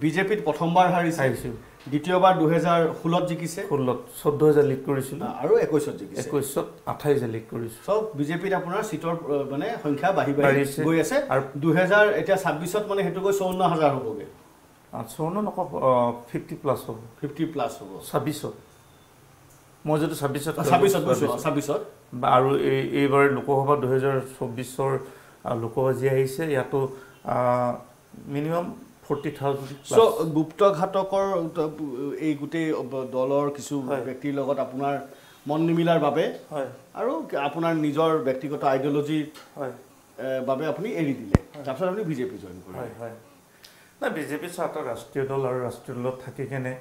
B J P Potombar Harise. দ্বিতীয়বার two thousand sixteen জিকিছে two thousand fourteen lead কৰিছিল আৰু twenty-one জিকিছে twenty-one twenty-eight lead কৰিছিল সব বিজেপিৰ আপোনাৰ সিটৰ মানে সংখ্যা বাহি বাহি গৈ আছে আৰু two thousand এটা twenty-six ত মানে হেতু গৈ fifty-four thousand হ'বগে fifty-four নক fifty প্লাস হ'ব fifty প্লাস হ'ব twenty-six মই যেটো twenty-six twenty-six আৰু এইবাৰ লোকসভা twenty twenty-four ৰ লোকসভা যি আহিছে ইয়াতো মিনিমাম forty thousand so গুপ্ত ঘাটকৰ এই গুটে ডলৰ কিছু ব্যক্তিৰ লগত আপোনাৰ মন নিমিলাৰ বাবে হয় আৰু আপোনাৰ নিজৰ ব্যক্তিগত আইডিওলজি হয় বাবে আপুনি এৰি দিলে তাৰপছত আপুনি বিজেপি জয়েন কৰিলে হয় হয় না বিজেপি ছাত্ৰ ৰাষ্ট্ৰীয় দল আৰু ৰাষ্ট্ৰীয় দলত থাকি কেনে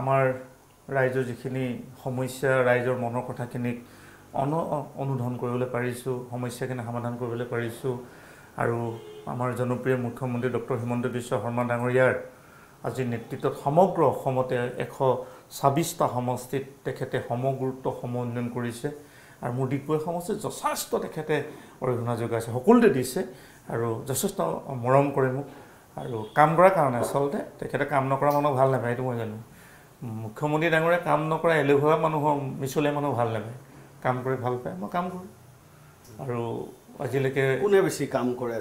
আমাৰ ৰাজ্যৰ যিখিনি সমস্যা ৰাজ্যৰ মনৰ কথাখিনি অনুধন কৰিবলৈ পাৰিছো সমস্যাখিনি সমাধান কৰিবলৈ পাৰিছো আৰু আমাৰ জনপ্ৰিয় মুখ্যমন্ত্ৰী ডক্টৰ হিমন্ত বিশ্ব শৰ্মা ডাঙৰীয়াৰ আজি নেতৃত্বত সমগ্ৰ অসমতে one twenty-six টা সমষ্টিত তেখেতে সমগুৰুত্ব সমন্বয় কৰিছে আৰু মোৰ ডিগবৈ সমষ্টি যথেষ্ট তেখেতে অৰিহণা যোগাইছে সকলোতে দিছে আৰু যথেষ্ট মৰম কৰে মোক আৰু কাম কৰাৰ কাৰণে আচলতে তেখেতে কাম নকৰা মানুহ ভাল নাপায় মই জানো মুখ্যমন্ত্ৰী ডাঙৰীয়া কাম নকৰা এলেহুৱা মানুহ মিছলে মানুহ ভাল নাপায় কাম কৰি ভাল পায় মই কাম কৰোঁ আৰু আজিলৈকে কোনে বেছি কাম কৰে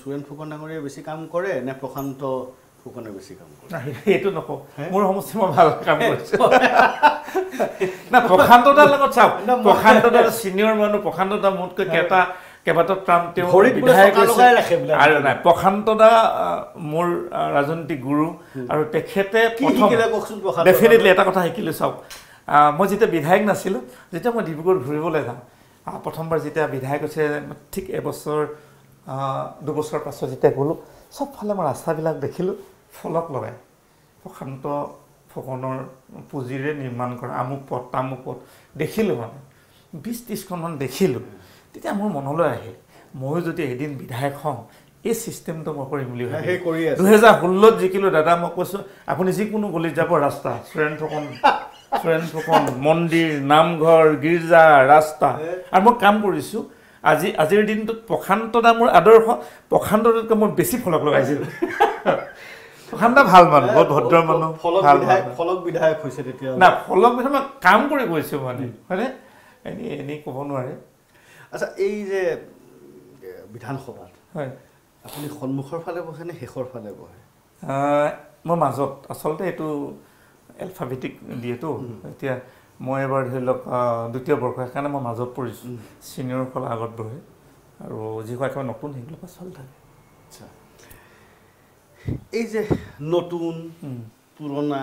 সুৰেন ফুকন ডাঙৰীয়া বেছি কাম কৰে নে প্ৰশান্ত ফুকনে বেছি কাম কৰে না এটো নক মোৰ সমস্যা মই ভাল কাম কৰিছো না প্ৰশান্তদাৰ লগত চাও প্ৰশান্তদাৰ সিনিয়ৰ মানুহ প্ৰশান্তদা মোতকৈ কেটা কেবাটা ট্ৰাম তেও বিধায়ক কৈছে আৰু না প্ৰশান্তদা মোৰ ৰাজনীতি গুৰু আৰু তেখেতে প্ৰথম ডেফিনেটলি এটা কথা শিকিলো চাও মই যেতে বিধায়ক নাছিলো যেতে মই ডিব্ৰুগড় ঘূৰিবলৈ যাওঁ প্ৰথমবাৰ যেতিয়া বিধায়ক হৈছে ঠিক এবছৰ দুবছৰ পাছত যেতিয়া গলো সব ফালে মই ৰাস্তাবিলাক দেখিলো ফলক লগাই প্ৰশান্ত ফুকনৰ পুঁজিৰে নিৰ্মাণ কৰা আমুক পথ তামুক পথ দেখিলো মানে twenty thirty খন দেখিলো তেতিয়া মোৰ মনলৈ আহিল মই যদি এদিন বিধায়ক হওঁ এই সিস্টেমটো মই কৰিম বুলি ভাবি twenty sixteen জিকিলো দাদা মই কৈছো আপুনি যি কোনো গলি যাব ৰাস্তা সুৰেন ফুকন Suren Phukan, Mondir, Namghar, Girja, Rasta. I am কাম কৰিছো আজি আজিৰ দিনটোত পখান্তদা মোৰ আদৰ্শ পখান্তদতকৈ মোৰ বেছি ফলক লগাইছিল পখান্তদা ভাল মানুহ বহুত ভদ্ৰ মানুহ ফলক বিধায়ক ফলক বিধায়ক হৈছে তেতিয়া না ফলক বিধায়ক কাম কৰি গৈছে মানে মানে এনি এনি ক'ব নোৱাৰে আচ্ছা এই যে বিধানসভা হয় আপুনি সন্মুখৰ ফালে বহে নে হেখৰ ফালে বহে মই মাজত আচলতে এটো alphabetic দিয়েতো এতিয়া মই এবাৰ হলক দ্বিতীয় বৰ্ষৰ কাৰণে মই মাজত পৰিছো সিনিয়ৰ কল আগত বহে আৰু যিখন এখন নতুন হিংল পাছল থাকে আচ্ছা এই যে নতুন পুৰণা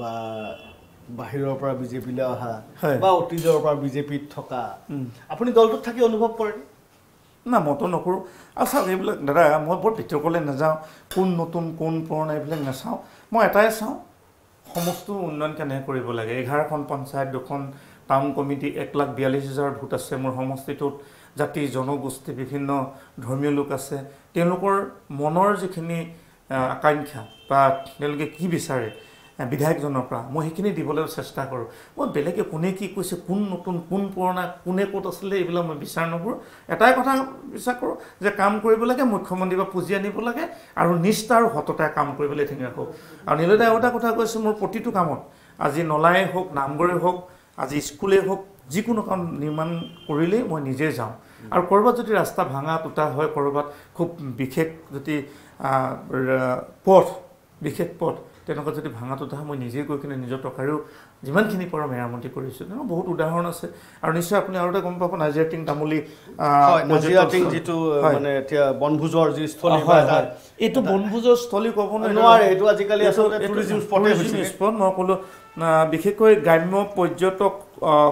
বা বাহিৰৰ পৰা বিজেপিলৈ অহা বা অতীজৰ পৰা বিজেপিত থকা আপুনি দলটোত থাকি অনুভৱ কৰে না মত নকৰো আচ্ছা এইবিলাক দাদা মই বহুত পিতৰকলে নাযাও কোন নতুন কোন পুৰণা এইবিলাক নাচাও মই এটাই চাও সমস্ত উন্নয়ন কেনে কৰিব লাগে eleven খন পঞ্চায়ত দুখন town committee one lakh forty-two thousand ভোট আছে মোৰ সমষ্টিটোত জাতি জনগোষ্ঠী বিভিন্ন ধৰ্মীয় লোক আছে তেওঁলোকৰ মনৰ যিখিনি আকাংক্ষা বা তেওঁলোকে কি বিচাৰে বিধায়কজনৰ পৰা মই হেখিনি দিবলৈ চেষ্টা কৰো মই বেলেকে কোনে কি কৈছে কোন নতুন কোন পুৰণা কোনে ক'ত আছিলে এইবিলাক মই বিচাৰ নকৰো এটাই কথা বিচাৰ কৰো যে কাম কৰিব লাগে মুখ্যমন্ত্ৰীবা পুঁজি আনিব লাগে আৰু নিষ্ঠা আৰু সততাৰে কাম কৰিবলৈ ঠিক ৰাখো আৰু নিলদাই এটা কথা কৈছে মোৰ প্ৰতিটো কামত আজি নলাই হওক নামগৰে হওক আজি স্কুলে হওক যিকোনো কাম নিৰ্মাণ কৰিলে মই নিজে যাওঁ আর করবা যদি রাস্তা ভাঙা টুটা হয় করবা খুব বিশেষ যদি পথ বিশেষ পথ তেনক যদি ভাঙা টুটা মই নিজে কই কিনে নিজ টকারেও জিমানখিনি পৰ মেৰামতি কৰিছো ন বহুত উদাহৰণ আছে আৰু নিশ্চয় আপুনি আৰু এটা গম পাব নাজিয়াটিং তামুলি নাজিয়াটিং যেটো মানে এতিয়া বনভোজৰ যি স্থলী হয় এটো বনভোজৰ স্থলী কব নহয় এটো আজিকালি আসলে টুৰিজম স্পট হৈছে স্পট নহকলো বিশেষকৈ গ্ৰাম্য পৰ্যটক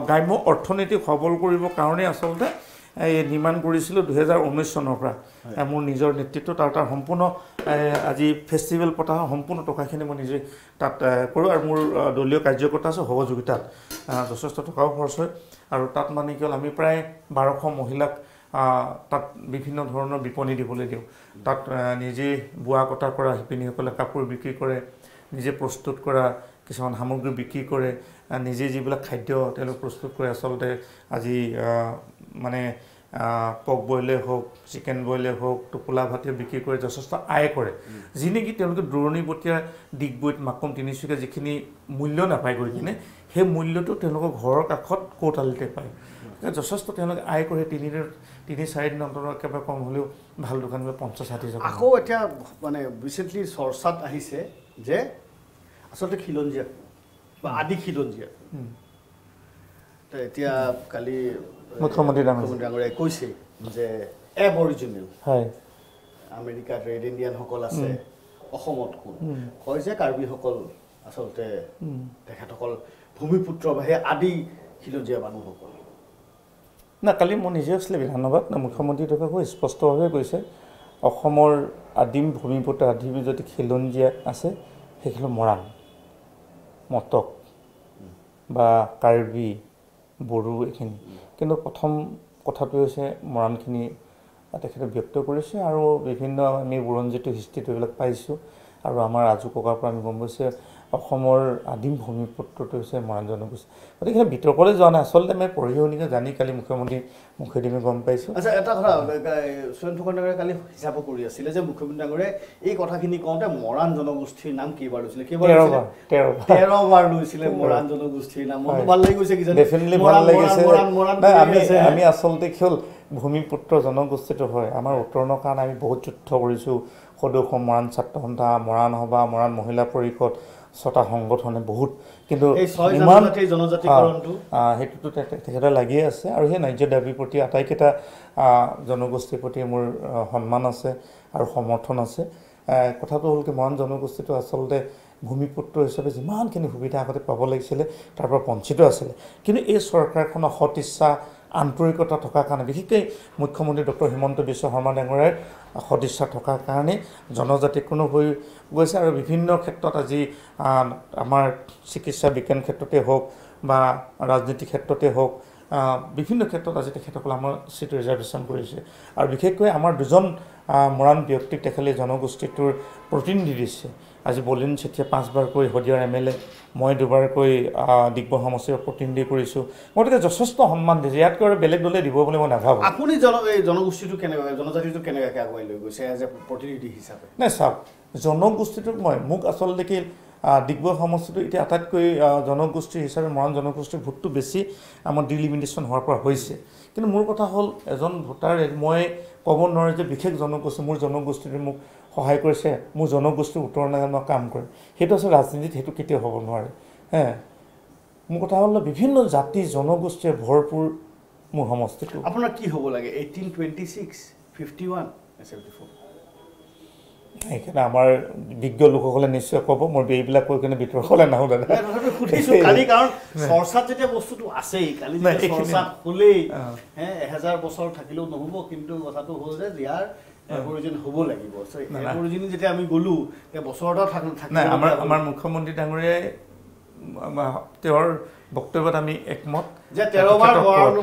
গ্ৰাম্য অৰ্থনীতি সবল কৰিব কাৰণে আসলে এই নিৰ্মাণ কৰিছিল দুই হাজাৰ ঊনৈশ চনৰ পৰা মোৰ নিজৰ নেতৃত্ব তাৰটা সম্পূৰ্ণ আজি ফেষ্টিভেল পতা সম্পূৰ্ণ টকাখিনি মই নিজে তাত কৰো আৰু মোৰ দলীয় কাৰ্যকৰ্তা আছে সহযোগিতা যথেষ্ট টকাও খৰচ হয় আৰু তাত মানে কিল আমি প্ৰায় বাৰশ মহিলাক তাত বিভিন্ন ধৰণৰ বিপণী দিবলৈ দিওঁ তাত নিজে বুৱা কটা কৰা হিপিনীসকলে কাপোৰ বিক্ৰী কৰে নিজে প্ৰস্তুত কৰা কিমান সামগ্ৰী বিক্ৰী কৰে নিজে যিবিলাক খাদ্য তেল প্ৰস্তুত কৰে আসলে আজি মানে পক বইলে হোক চিকেন বইলে হোক টুকুলা ভাতে বিক্ৰী কৰে যথেষ্ট আয় কৰে যিনেকি তেওঁলোকে দুৰণিবতীয়া ডিগবৈত মাকম তিনিচুকে যিখিনি মূল্য নাপায় গৈ কিনে হে মূল্যটো তেওঁলোকৰ ঘৰৰ কাখত কোটালতে পায় যথেষ্ট তেওঁলোকে আয় কৰে তিনি তিনি সাইড নন্তৰ কেবা কম হলো ভাল দোকান বা পঞ্চাছ ষাঠি যাব আকৌ এটা মানে ৰিসেন্টলি চৰ্চাত আহিছে যে আসলে খিলঞ্জিয়া বা আদি খিলঞ্জিয়া তে এতিয়া কালি मुख्यमंत्री डांगरे কৈছে যে এবৰিজিনেল হয় আমেৰিকা ৰেড ইন্ডিয়ান হকল আছে অসমত কোন কয় যে কাৰ্বি হকল আসলতে তেখেতকল ভূমিপুত্ৰ বাহে আদি খিলজিয়া মানুহ হকল না কালি মই নিজে আসলে ধন্যবাদ না মুখ্যমন্ত্ৰী তক খুব স্পষ্টভাৱে কৈছে অসমৰ আদিম ভূমিপুত্ৰ আদি যদি খিলঞ্জিয়া আছে সেইখন মৰাণ মটক বা কাৰ্বি বড়ো এখিনি কিন্তু প্ৰথম কথাটো হৈছে মৰাণখিনি তেখেতে ব্যক্ত কৰিছে আৰু বিভিন্ন আমি বুৰঞ্জিত হিষ্ট্ৰীবিলাক পাইছো আৰু আমাৰ আজু ককাৰ পৰা আমি গম পাইছে অসমৰ আদিম ভূমিপুত্ৰটো হৈছে মৰাণ জনগোষ্ঠী গতিকে বিতৰ্কলৈ যোৱা নাই আচলতে মই পঢ়িও নিকে জানি কালি মুখ্যমন্ত্ৰী মুখেদি মই গম পাইছো আচ্ছা এটা কথা সুৰেন ফুকন ডাঙৰে কালি হিচাপ কৰি আছিল যে মুখ্যমন্ত্ৰী ডাঙৰে এই কথাখিনি কওঁতে মৰাণ জনগোষ্ঠীৰ নাম কেইবাৰ লৈছিল কেইবাৰ লৈছিল তেৰ বাৰ লৈছিল মৰাণ জনগোষ্ঠীৰ নাম বহুত ভাল লাগি গৈছে কিজানি ডেফিনেটলি ভাল লাগিছে আমি আমি আচলতে খেল ভূমিপুত্ৰ জনগোষ্ঠীটো হয় আমাৰ উত্তৰণৰ কাৰণে আমি বহুত যুদ্ধ কৰিছো সদৌ মৰাণ ছাত্ৰ সন্থা মৰাণ সভা মৰাণ মহিলা পৰিষদ ছটা সংগঠনে বহুত কিন্তু এই জনজাতিকৰণটো হেতুটো তেখেতৰ লাগি আছে আৰু সেই ন্যায্য দাবীৰ প্ৰতি আটাইকেইটা জনগোষ্ঠীৰ প্ৰতি মোৰ সন্মান আছে আৰু সমৰ্থন আছে কথাটো হ'ল কি মৰাণ জনগোষ্ঠীটো আচলতে ভূমিপুত্ৰ হিচাপে যিমানখিনি সুবিধা আগতে পাব লাগিছিলে তাৰ পৰা বঞ্চিত আছিল কিন্তু এই চৰকাৰখনৰ সদিচ্ছা আন্তৰিকতা থকা কাৰণে বিশেষকৈ মুখ্যমন্ত্ৰী ডক্টৰ হিমন্ত বিশ্ব শৰ্মা ডাঙৰীয়াৰ সদিচ্ছা থকাৰ কাৰণে জনজাতি কোনো হৈ গৈছে আৰু বিভিন্ন ক্ষেত্ৰত আজি আমাৰ চিকিৎসা বিজ্ঞান ক্ষেত্ৰতে হওক বা ৰাজনীতি ক্ষেত্ৰতে হওক বিভিন্ন ক্ষেত্ৰত আজি তেখেতসকলে আমাৰ চিট ৰিজাৰ্ভেশ্যন কৰিছে আৰু বিশেষকৈ আমাৰ দুজন মৰাণ ব্যক্তিক তেখেতে জনগোষ্ঠীটোৰ প্ৰতিনিধি দিছে আজি বলিন চেতিয়া পাঁচবাৰকৈ হদিয়াৰ এম এল এ মই দুবাৰকৈ ডিগবৈ সমষ্টিৰ প্ৰতিনিধি কৰিছোঁ গতিকে যথেষ্ট সন্মান দিছে ইয়াতকৈ আৰু বেলেগ দলে দিব বুলি মই নাভাবোঁ আপুনি জনগোষ্ঠীটো কেনেকৈ জনজাতিটো কেনেকৈ আগুৱাই লৈ গৈছে এজ এ প্ৰতিনিধি হিচাপে নাই চাওক জনগোষ্ঠীটোক মই মোক আচলতে কি ডিগবৈ সমষ্টিটো এতিয়া আটাইতকৈ জনগোষ্ঠী হিচাপে মৰাণ জনগোষ্ঠীৰ ভোটটো বেছি আমাৰ ডিলিমিটেশ্যন হোৱাৰ পৰা হৈছে কিন্তু মোৰ কথা হ'ল এজন ভোটাৰে মই ক'ব নোৱাৰোঁ যে বিশেষ জনগোষ্ঠী মোৰ জনগোষ্ঠীটোৱে মোক সহায় কৰিছে মোৰ জনগোষ্ঠীৰ উত্তৰণাৰ কাম কৰে সেইটো আচলতে ৰাজনীতিত সেইটো কেতিয়াও হ'ব নোৱাৰে হে মোৰ কথা হ'ল বিভিন্ন জাতি জনগোষ্ঠীয়ে ভৰপূৰ মোৰ সমষ্টিটো আপোনাৰ কি হ'ব লাগে eighteen twenty six fifty one seventy four এইখানে আমাৰ বিজ্ঞ লোকসকলে নিশ্চয় ক'ব মোৰ এইবিলাক কৈ কিনে বিতৰ্কলে নাহো দাদা সুধিছো কালি কাৰণ চৰ্চাত যেতিয়া বস্তুটো আছেই কালি চৰ্চাত হ'লেই এহেজাৰ বছৰ থাকিলেও নহ'ব কিন্তু কথাটো হ'ল যে ইয়াৰ এবৰিজিন হ'ব লাগিব এবৰিজিন যেতিয়া আমি গ'লো বছৰ এটা থাকি নাই আমাৰ আমাৰ মুখ্যমন্ত্ৰী ডাঙৰীয়াই তেওঁৰ বক্তব্যত আমি একমত যে তেৰবাৰ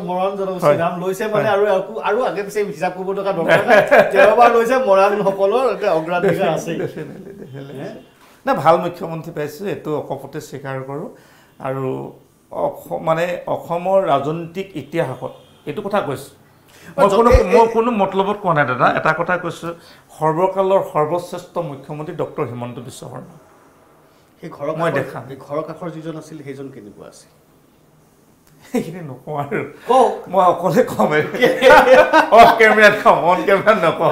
মৰাণ জনগোষ্ঠীৰ নাম লৈছে মানে আৰু আৰু আগে পিছে হিচাপ কৰিব দৰকাৰ নাই তেৰবাৰ লৈছে মৰাণসকলৰ এটা অগ্ৰাধিকাৰ আছে না ভাল মুখ্যমন্ত্ৰী পাইছোঁ এইটো অকপতে স্বীকাৰ কৰোঁ আৰু মানে অসমৰ ৰাজনৈতিক ইতিহাসত এইটো কথা কৈছোঁ মই কোনো মই কোনো মতলবত কোৱা নাই দাদা এটা কথা কৈছোঁ সৰ্বকালৰ সৰ্বশ্ৰেষ্ঠ মুখ্যমন্ত্ৰী ডক্টৰ হিমন্ত বিশ্ব শৰ্মা এই ঘৰৰ মই দেখা এই ঘৰৰ কাষৰ যিজন আছিল সেইজন কেনেকুৱা আছিল No quarrel. Oh, well, comment. Off camera, come on camera. No,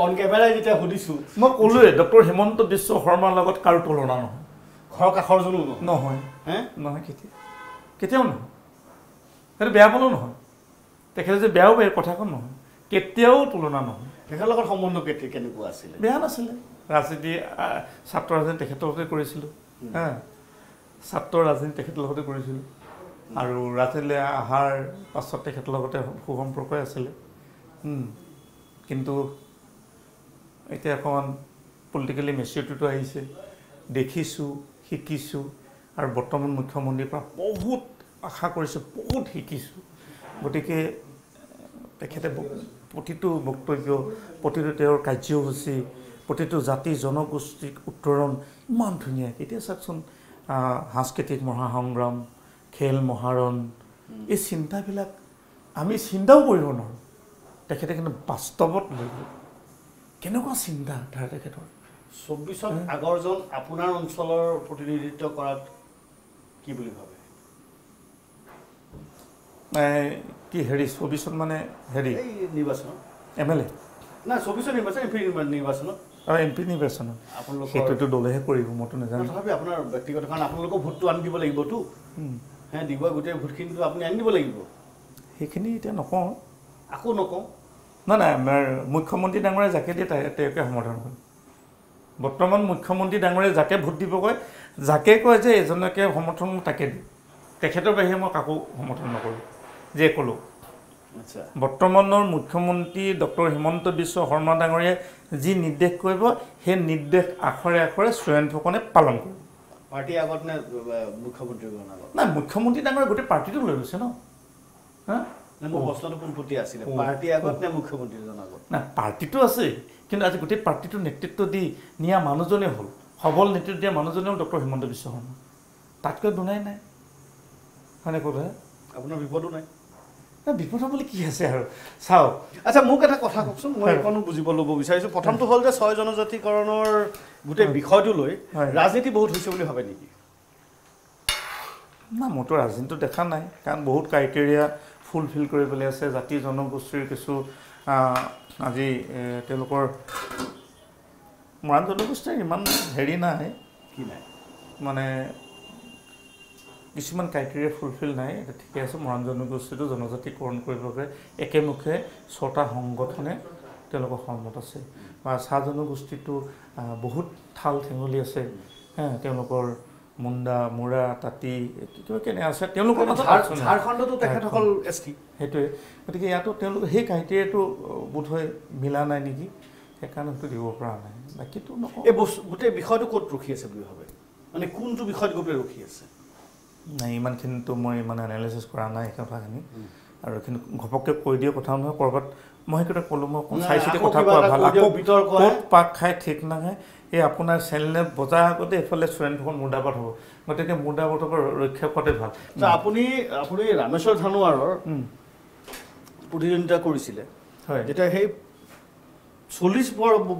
on camera, it's a hoodie suit. Mokulu, Doctor Himanta Biswa Sarma Lagot Cartolano. Hoka Horsulu. No, eh? No, Kitty. Kitty, the Biabolo. Take us a bell where Potacano. Kitio Tulano. Take a lot of homo get taken to us. Bianasile. Rasidi Saptor and Tecato de Curisilu. Saptor as in Tecato de Curisilu. আৰু ৰাতিলে আহাৰ পাছতে খেতৰ লগতে সম্পৰ্ক আছিল কিন্তু এতিয়া এখন পলিটিক্যালি মেচিউৰিটিটো আহিছে দেখিছো শিকিছো আৰু বৰ্তমান মুখ্যমন্ত্ৰীৰ পৰা বহুত আশা কৰিছো বহুত শিকিছো গটিকে তেখেতে প্ৰতিটো বক্তব্য প্ৰতিটো তেওঁৰ কাৰ্যসূচী প্ৰতিটো জাতি জনগোষ্ঠীক উত্তৰণ ইমান ধুনীয়া এতিয়া সাকচোন সাংস্কৃতিক মহাসংগ্ৰাম খেল মহাৰণ এই চিন্তাবিলাক আমি চিন্তাও কৰিব নোৱাৰো তেখেতে কিন্তু বাস্তৱত লইব কেনেকুৱা চিন্তা ধাৰা তেখেতৰ চৌবিশ আগৰজন আপোনাৰ অঞ্চলৰ প্ৰতিনিধিত্ব কৰাত কি বুলি ভাবে এই কি হেৰি চৌবিশ মানে হেৰি এই নিৰ্বাচন এমএলএ না চৌবিশ নিৰ্বাচন এমপি নিৰ্বাচন আৰু এমপি নিৰ্বাচন আপোনালোক সেইটো দলেহে কৰিব মত নাজানো তথাপি আপোনাৰ ব্যক্তিগত কাৰণ আপোনালোক ভোটটো আনি দিব লাগিব তো হ্যাঁ দিগবৈ গুটে ভুটকিন তো আপনি আনিব লাগিব হেখিনি এটা নকও আকো নকও না না মুখ্যমন্ত্রী ডাঙৰে যাকে দিয়ে তেকে সমৰ্থন কৰে বৰ্তমান মুখ্যমন্ত্ৰী ডাঙৰে যাকে ভোট দিব কয় যাকে কয় যে এজনকে সমৰ্থন তাকে দি তেখেতৰ বাহিৰে মই কাকো সমৰ্থন নকৰো যে কলো আচ্ছা বৰ্তমানৰ মুখ্যমন্ত্ৰী ডক্টৰ হিমন্ত বিশ্ব শৰ্মা ডাঙৰে যি নিৰ্দেশ কৰিব হে নিৰ্দেশ আখৰে আখৰে সুৰেন ফুকনে পালন কৰে Party agor na mukhyamontri gona agor. Na mukhyamontri dangor gote party to loi lise no. Ha? Na mo bosna to punpoti asile. Party agor na mukhyamontri gona agor. Na party to ase. Kintu aji gote party to netritto di niya manujone hol. Hobol netritto dia manujone hol Doctor Himanta Biswa Sarma. Tatko dunai nai. Hane kore. Apnar bipodo nai. Na bipodo bole ki ase aru. Sao. Acha mo kotha kotha kokson moi kono bujibolo bobisaisu. Prothom to hol je six jonojati koronor গুটে বিষয়টো লৈ ৰাজনীতি বহুত হৈছে বুলি ভাবে নেকি না মটো ৰাজনীতি দেখা নাই কাৰণ বহুত ক্ৰাইটেৰিয়া ফুলফিল কৰিবলৈ আছে জাতি জনগোষ্ঠীৰ কিছু আজি তেলকৰ মৰাণ জনগোষ্ঠী ইমান হেৰি নাই কি নাই মানে কিছুমান ক্ৰাইটেৰিয়া ফুলফিল নাই এটা ঠিকে আছে মৰাণ জনগোষ্ঠীটো জনজাতিকৰণ কৰিবলৈ একেমুখে ছটা সংগঠনে তেলকৰ সন্মত আছে সাহ জনগোষ্ঠীটো বহুত ঠাল ঠেঙলি আছে হ্যাঁ তেলকৰ মুন্ডা মুৰা তাতি কিবা কেনে আছে তেলকৰ ঝাৰখণ্ডটো তেখেতসকল এসটি হেতু গতিকে ইয়াতো তেলক হে কাইটেটো বুধ হয় মিলা নাই নেকি একানটো দিব পৰা নাই বাকিটো নকও এই গোটে বিষয়টো কত ৰখি আছে বুলি ভাবে মানে কোনটো বিষয়ত গোটে ৰখি আছে নাই ইমানখিনটো মই মানে এনালাইসিস কৰা নাই কথাখিনি আৰু খিন ঘপককে কৈ দিয়া কথা নহয় কৰবাত মহিকটা কলমক সাইসিতে কথা কোৱা ভাল আকো ভিতৰ কয় পাক খাই ঠিক না এ আপোনাৰ সেলনে বজা আগতে এফালে সুৰেন ফুকন মুডাবট হ'ব গতেকে মুডাবটক ৰক্ষা পতে ভাল তো আপুনি আপুনি ৰামেশ্বৰ ধানোৱাৰৰ প্ৰতিনিধিত্ব কৰিছিল হয় যেটা সেই চল্লিশ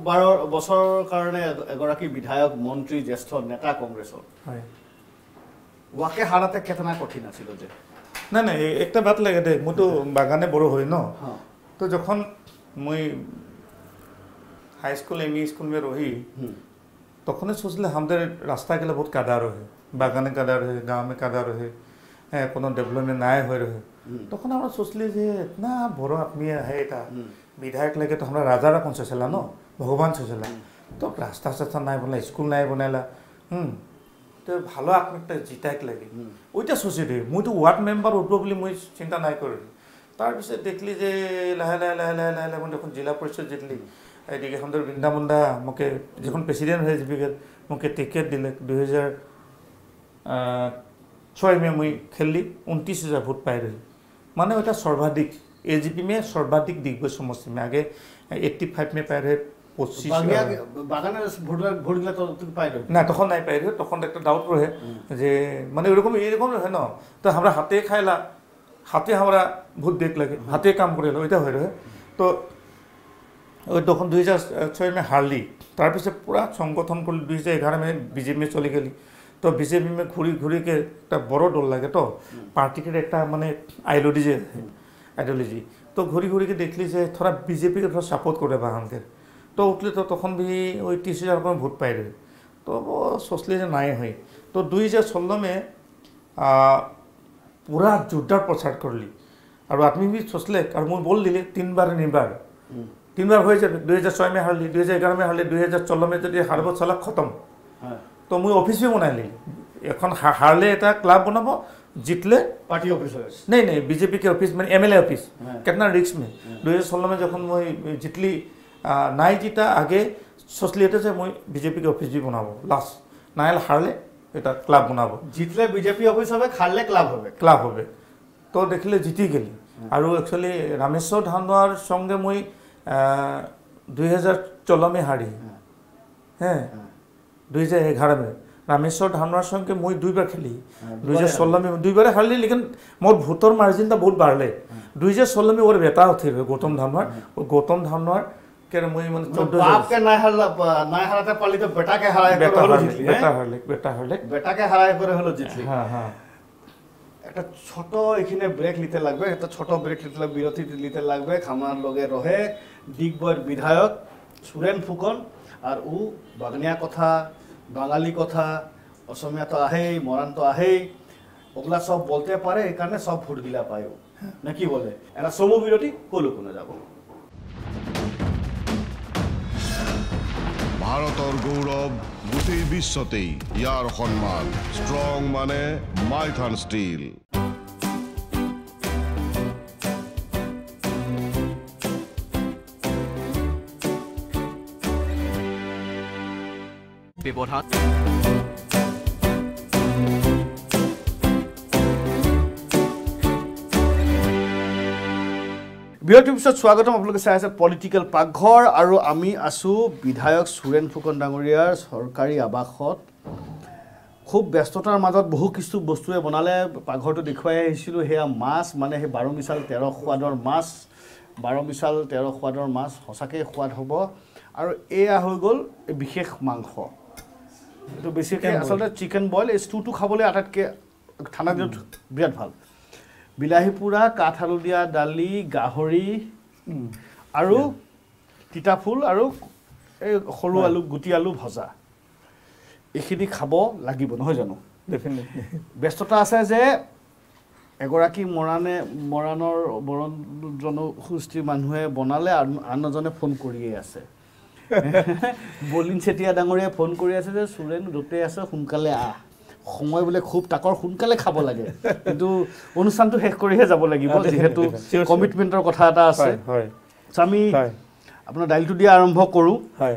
বছৰৰ কাৰণে এগৰাকী বিধায়ক মন্ত্ৰী জ্যেষ্ঠ নেতা কংগ্ৰেছৰ হয় ওয়াকে হাৰাতে কেতনা কঠিন আছিল যে না না একটা বাত লাগে দে মতো বাগানে বড় হয় ন तो जखन মই हाई स्कूल एमई स्कूल में रही तखने सोचले हमदे रास्ता गेले बहुत कादा रहे बागाने कादा रहे गांव में कादा रहे ए कोनो डेवलपमेंट नाय होय रहे तखन हमरा सोचले जे इतना बरो आदमी है एटा विधायक लगे तो हमरा राजा रा कोनसे छला न भगवान से छला तो रास्ता सच्चा नाय बना स्कूल नाय बनाला हम तो ভালো आत्मिकता जिताक लगे ओटा सोचे दे মই तो वार्ड मेंबर होबो बोली মই चिंता नाय कर तार पिसे देखली जे लहा लहा लहा लहा लहा मन देखन जिला परिषद जितली एदिके हमदर बिंदा मुंडा मके जखन प्रेसिडेंट होय जिबिगत मके टिकट दिले দুই হাজাৰ ছয় में मई खेलली উনত্ৰিশ হাজাৰ ভোট पाए रही माने ओटा सर्वाधिक एजीपी में सर्वाधिक दिग्गज समस्या में आगे पचासी में पाए रहे পঁচিশ बागान भोट भोट दिला तो पाए रहे ना तखन नाय पाए रहे तखन एक डाउट रहे जे माने एरकम एरकम है न तो हमरा हाथे खाइला হাতে আমরা ভূত দেখ লাগে হাতে কাম করে ওইটা হই রহে তো ওই তখন দুই হাজাৰ ছয় মে হাৰলি তাৰপৰে পুৰা সংগঠন কৰল দুই হাজাৰ এঘাৰ মে বিজেপি চলে গেল तो बीजेपी में घुरी घुरी के एक बड़ो दल लगे तो पार्टी के एक मानने आइडियोलॉजी आइडियोलॉजी तो घुरी घुरी के देखली से थोड़ा बीजेपी के थोड़ा सपोर्ट करे बाहन के तो उठले तो तक भी वही तीस हजार को भोट पाए रहे तो वो सोचले जो नाए हुई तो दुई हजार सोलह में आ, पूरा जोरदार प्रचार कर ली और आदमी भी सोचले और मैं बोल दिले तीन बार नहीं बार तीन बार हो जाए दुई हजार छः में हारली दुई हजार एगारह में हारली दुई हजार सोलह में जो हारब चला खत्म तो मैं ऑफिस भी बनाई ली एन हारले एट क्लाब बनाब जितले पार्टी ऑफिस नहीं नहीं बीजेपी के ऑफिस मैंने एम एल ए ऑफिस कितना रिक्स में दुई हजार सोलह में जब मैं जितली नाई जीता आगे सोचलिए से मैं बीजेपी के ऑफिस भी बनाब लास्ट नाइल हारले एट क्लाब बनाब जितले बीजेपी ऑफिस हारले क्लाब क्लाब हो तो देखिले जीती गली और एक्चुअली रामेश्वर धानोआर संगे मैं दुई हजार चौदह में हारी हाँ दुई हजार एगारह में रामेश्वर धानोआर संगे मैं दुई बार खेली दुई हजार सोलह में दुई बार हारली लेकिन मोर भोटर मार्जिन तो बहुत बढ़ले दुई हजार सोलह में और बेटा उठी गौतम धानोआर गौतम धानोआर के मैं मैं चौदह একটা ছোট এখানে ব্রেক নিতে লাগবে একটা ছোট ব্রেক নিতে লাগবে বিরতি নিতে লাগবে আমার লগে রহে ডিগবইর বিধায়ক সুরেন ফুকন আর ও বাগনিয়া কথা বাঙালি কথা অসমীয়া তো আহেই মরান তো আহেই ওগুলা সব বলতে পারে এই কারণে সব ফুটগিলা পায়ও নাকি বলে এরা সমু বিরতি কলু কোনে যাব ভারতর গৌরব গোটেই বিশ্বতেই ইয়ার সম্মান স্ট্রং মানে মাইথন স্টিল বিবরহাট বিয়টি পিছত স্বাগতম আপোনালোকে চাই আছে পলিটিকেল পাকঘৰ আৰু আমি আছো বিধায়ক সুৰেন ফুকন ডাঙৰীয়াৰ চৰকাৰী আবাসত খুব ব্যস্ততাৰ মাজত বহু কিছু বস্তুৱে বনালে পাকঘৰটো দেখুৱাই আহিছিলোঁ হেয়া মাছ মানে হে বাৰ মিছাল তেৰ খোৱাদৰ মাছ বাৰ মিছাল তেৰ খোৱাদৰ মাছ হসাকে খোৱাদ হ'ব আৰু এয়া হৈ গ'ল বিশেষ মাংস তো বেছিকৈ আচলতে চিকেন বইল এই ষ্টুটো খাবলৈ আটাতকৈ ঠাণ্ডা দিনত বিৰাট ভাল বিলাহী পুৰা কাঠ আলু দিয়া দালি গাহৰি আৰু তিতা ফুল আৰু এই সৰু আলু গুটি আলু ভজা এইখিনি খাব লাগিব নহয় জানো ডেফিনেটলি ব্যস্ততা আছে যে এগৰাকী মৰাণে মৰাণৰ বৰণ জনগোষ্ঠীৰ মানুহে বনালে আন এজনে ফোন কৰিয়ে আছে বলিন চেতিয়া ডাঙৰীয়া ফোন কৰি আছে যে সুৰেন ৰুতে আছে সোনকালে আহ সময় বলে খুব টাকৰ শুনকালে খাব লাগে কিন্তু অনুষ্ঠানটো হেক কৰিহে যাব লাগিব যেহেতু কমিটমেন্টৰ কথা এটা আছে হয় আমি আপোনাৰ ডাইলটো দি আৰম্ভ কৰো হয়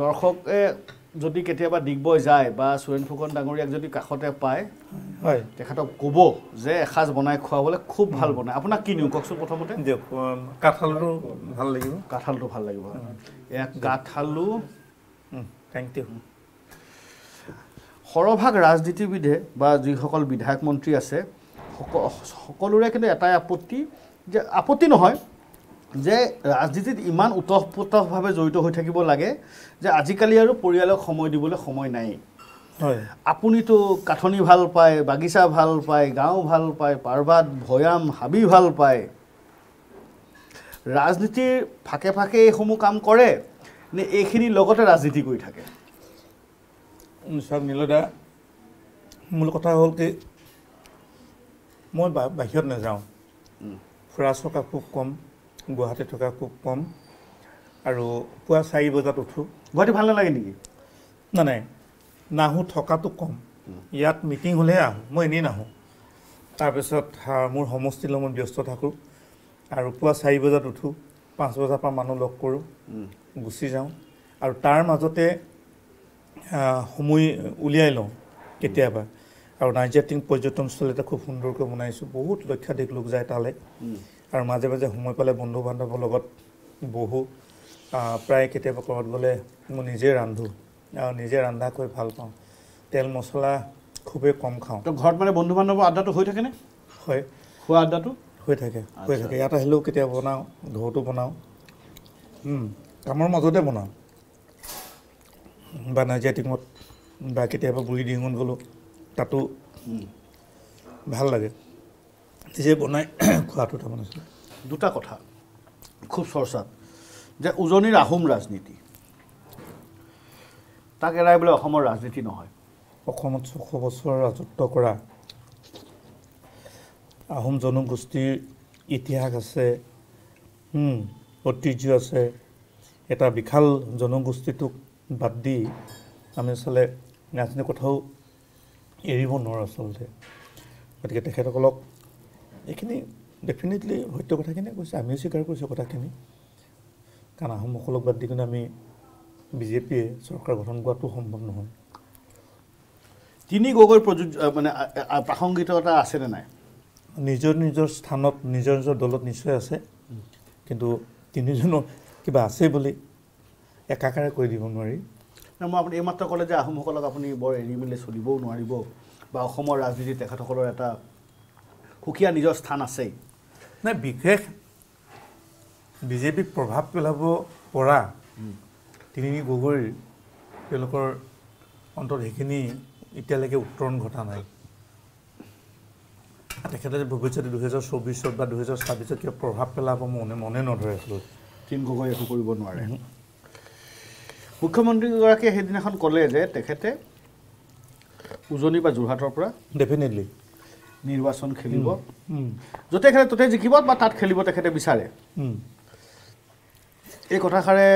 দৰ্শকে যদি কেতিয়াবা ডিগবৈ যায় বা সুৰেন ফুকন ডাঙৰীয়াক যদি কাখতে পায় হয় তেখেতক কব যে এখাজ বনাই খোৱাবলে খুব ভাল বনাই আপোনাক কি নিউ কক্সু প্ৰথমতে দেখ কাঠালটো ভাল লাগিব কাঠালটো ভাল লাগিব এক কাঠালু থ্যাংক ইউ সৰভাগ ৰাজনীতিবিদে বা যিসকল বিধায়ক মন্ত্ৰী আছে সকলোৰে কিন্তু এটাই আপত্তি যে আপত্তি নহয় যে ৰাজনীতিত ইমান উতঃপুতভাৱে জড়িত হৈ থাকিব লাগে যে আজিকালি আৰু পৰিয়ালক সময় দিবলৈ সময় নাই হয় আপুনিতো কাঠনি ভাল পায় বাগিচা ভাল পায় গাঁও ভাল পায় পাৰ্বত ভৈয়াম হাবি ভাল পায় ৰাজনীতিৰ ফাঁকে ফাঁকে এইসমূহ কাম কৰে নে এইখিনি লগতে ৰাজনীতি কৰি থাকে सब नीलदा मूल कथा हल कि मैं बाहर नजाओ फुरा चका खूब कम गुवाहाटी थका खूब कम और पुआ चार बजा उठो गुवाहाटी भल नागे निकी ना ना नाहू थका कम इतना मिटिंग हम आहूँ मैं इने नाहूँ तारपास मोर समस्ती मैं व्यस्त थको और पुआ चार बजा उठो पाँच बजार पर मानु लग करूँ गुचि जाऊँ और तार मजते সময় উলিয়াই লওঁ কেতিয়াবা আৰু নাইজাটিং পৰ্যটনস্থলী এটা খুব সুন্দৰকৈ বনাইছোঁ বহুত লক্ষাধিক লোক যায় তালৈ আৰু মাজে মাজে সময় পালে বন্ধু বান্ধৱৰ লগত বহু প্ৰায় কেতিয়াবা ক'ৰবাত গ'লে মই নিজে ৰান্ধো আৰু নিজে ৰান্ধাকৈ ভাল পাওঁ তেল মছলা খুবেই কম খাওঁ তো ঘৰত মানে বন্ধু বান্ধৱৰ আড্ডাটো হৈ থাকেনে হয় খোৱা আড্ডাটো হৈ থাকে হৈ থাকে ইয়াত আহিলেও কেতিয়াবা বনাওঁ ঘৰতো বনাওঁ কামৰ মাজতে বনাওঁ বা নাইজাটিঙত বা কেতিয়াবা বুঢ়ী ডিঙন গ'লো তাতো ভাল লাগে যে বনাই খোৱাটো তামান আছে দুটা কথা খুব সৰসাত যে উজনিৰ আহোম ৰাজনীতি তাক এৰাই বলে অসমৰ ৰাজনীতি নহয় অসমত ছশ বছৰ ৰাজত্ব কৰা আহোম জনগোষ্ঠীৰ ইতিহাস আছে হুম ঐতিহ্য আছে এটা বিখাল জনগোষ্ঠীটোক বাদ দি আমি আসলে ৰাজনীতি কথাও এৰিব নোৱাৰা আচলতে গতিকে তেখেতসকলক এখিনি ডেফিনেটলি সত্য কথাখিনি কৈছে আমিও স্বীকাৰ কৰিছো কথাখিনি কাৰণ আহোমসকলক বাদ দি কিনে আমি বিজেপিয়ে চৰকাৰ গঠন কৰাটো সম্ভৱ নহয় তিনি গগৈ প্ৰযোজ্য মানে প্ৰাসংগিকতা আছে নে নাই নিজৰ নিজৰ স্থানত নিজৰ নিজৰ দলত নিশ্চয় আছে কিন্তু তিনিজন কিবা আছে বুলি একাকাৰে কৈ দিব নোৱাৰি নাম আপুনি এইমাত্ৰ ক'লে যে আহোমসকলক আপুনি বৰ এৰি মিলে চলিবও নোৱাৰিব বা অসমৰ ৰাজনীতি তেখেতসকলৰ এটা খুকিয়া নিজৰ স্থান আছে নাই বিশেষ বিজেপিক প্ৰভাৱ পেলাব পৰা তিনি গগৈৰ তেওঁলোকৰ অন্তত সেইখিনি এতিয়ালৈকে উত্তৰণ ঘটা নাই তেখেতে যে ভৱিষ্যতে দুহেজাৰ চৌবিছত বা দুহেজাৰ ছাব্বিছত কিবা প্ৰভাৱ পেলাব মনে মনে নধৰে তিনি গগৈয়ে একো কৰিব নোৱাৰে মুখ্যমন্ত্ৰীগৰাকীয়ে সেইদিনাখন ক'লে যে তেখেতে উজনি বা যোৰহাটৰ পৰা ডেফিনেটলি নিৰ্বাচন খেলিব য'তে খেলে ত'তে জিকিব বা তাত খেলিব তেখেতে বিচাৰে এই কথাষাৰে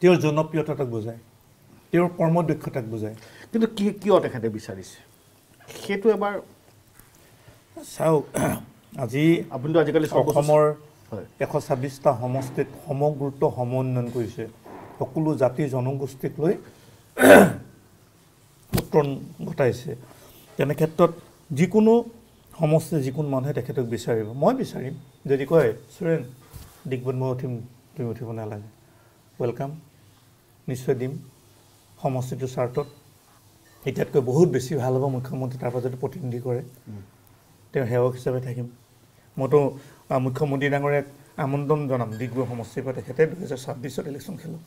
তেওঁৰ জনপ্ৰিয়তাক বুজায় তেওঁৰ কৰ্মদক্ষতাক বুজায় কিন্তু কি কিয় তেখেতে বিচাৰিছে সেইটো এবাৰ চাওক আজি আপুনি আজিকালি অসমৰ এশ ছাব্বিছটা সমষ্টিত সমগুৰুত্ব সমন্বয়ন কৰিছে সকলো জাতি জনগোষ্ঠীক লৈ উত্তৰণ ঘটাইছে তেনে ক্ষেত্ৰত যিকোনো সমস্যা যিকোনো মানুহে তেখেতক বিচাৰিব মই বিচাৰিম যদি কয় সুৰেন ডিগবৈত মই উঠিম তুমি উঠিব নালাগে ৱেলকাম নিশ্চয় দিম সমষ্টিটোৰ স্বাৰ্থত এতিয়াতকৈ বহুত বেছি ভাল হ'ব মুখ্যমন্ত্ৰী তাৰ পৰা যদি প্ৰতিনিধি কৰে তেওঁ সেৱক হিচাপে থাকিম মইতো মুখ্যমন্ত্ৰী ডাঙৰীয়াক আমন্ত্ৰণ জনাম ডিগবৈ সমষ্টিৰ পৰা তেখেতে দুহেজাৰ ছাব্বিছত ইলেকশ্যন খেলক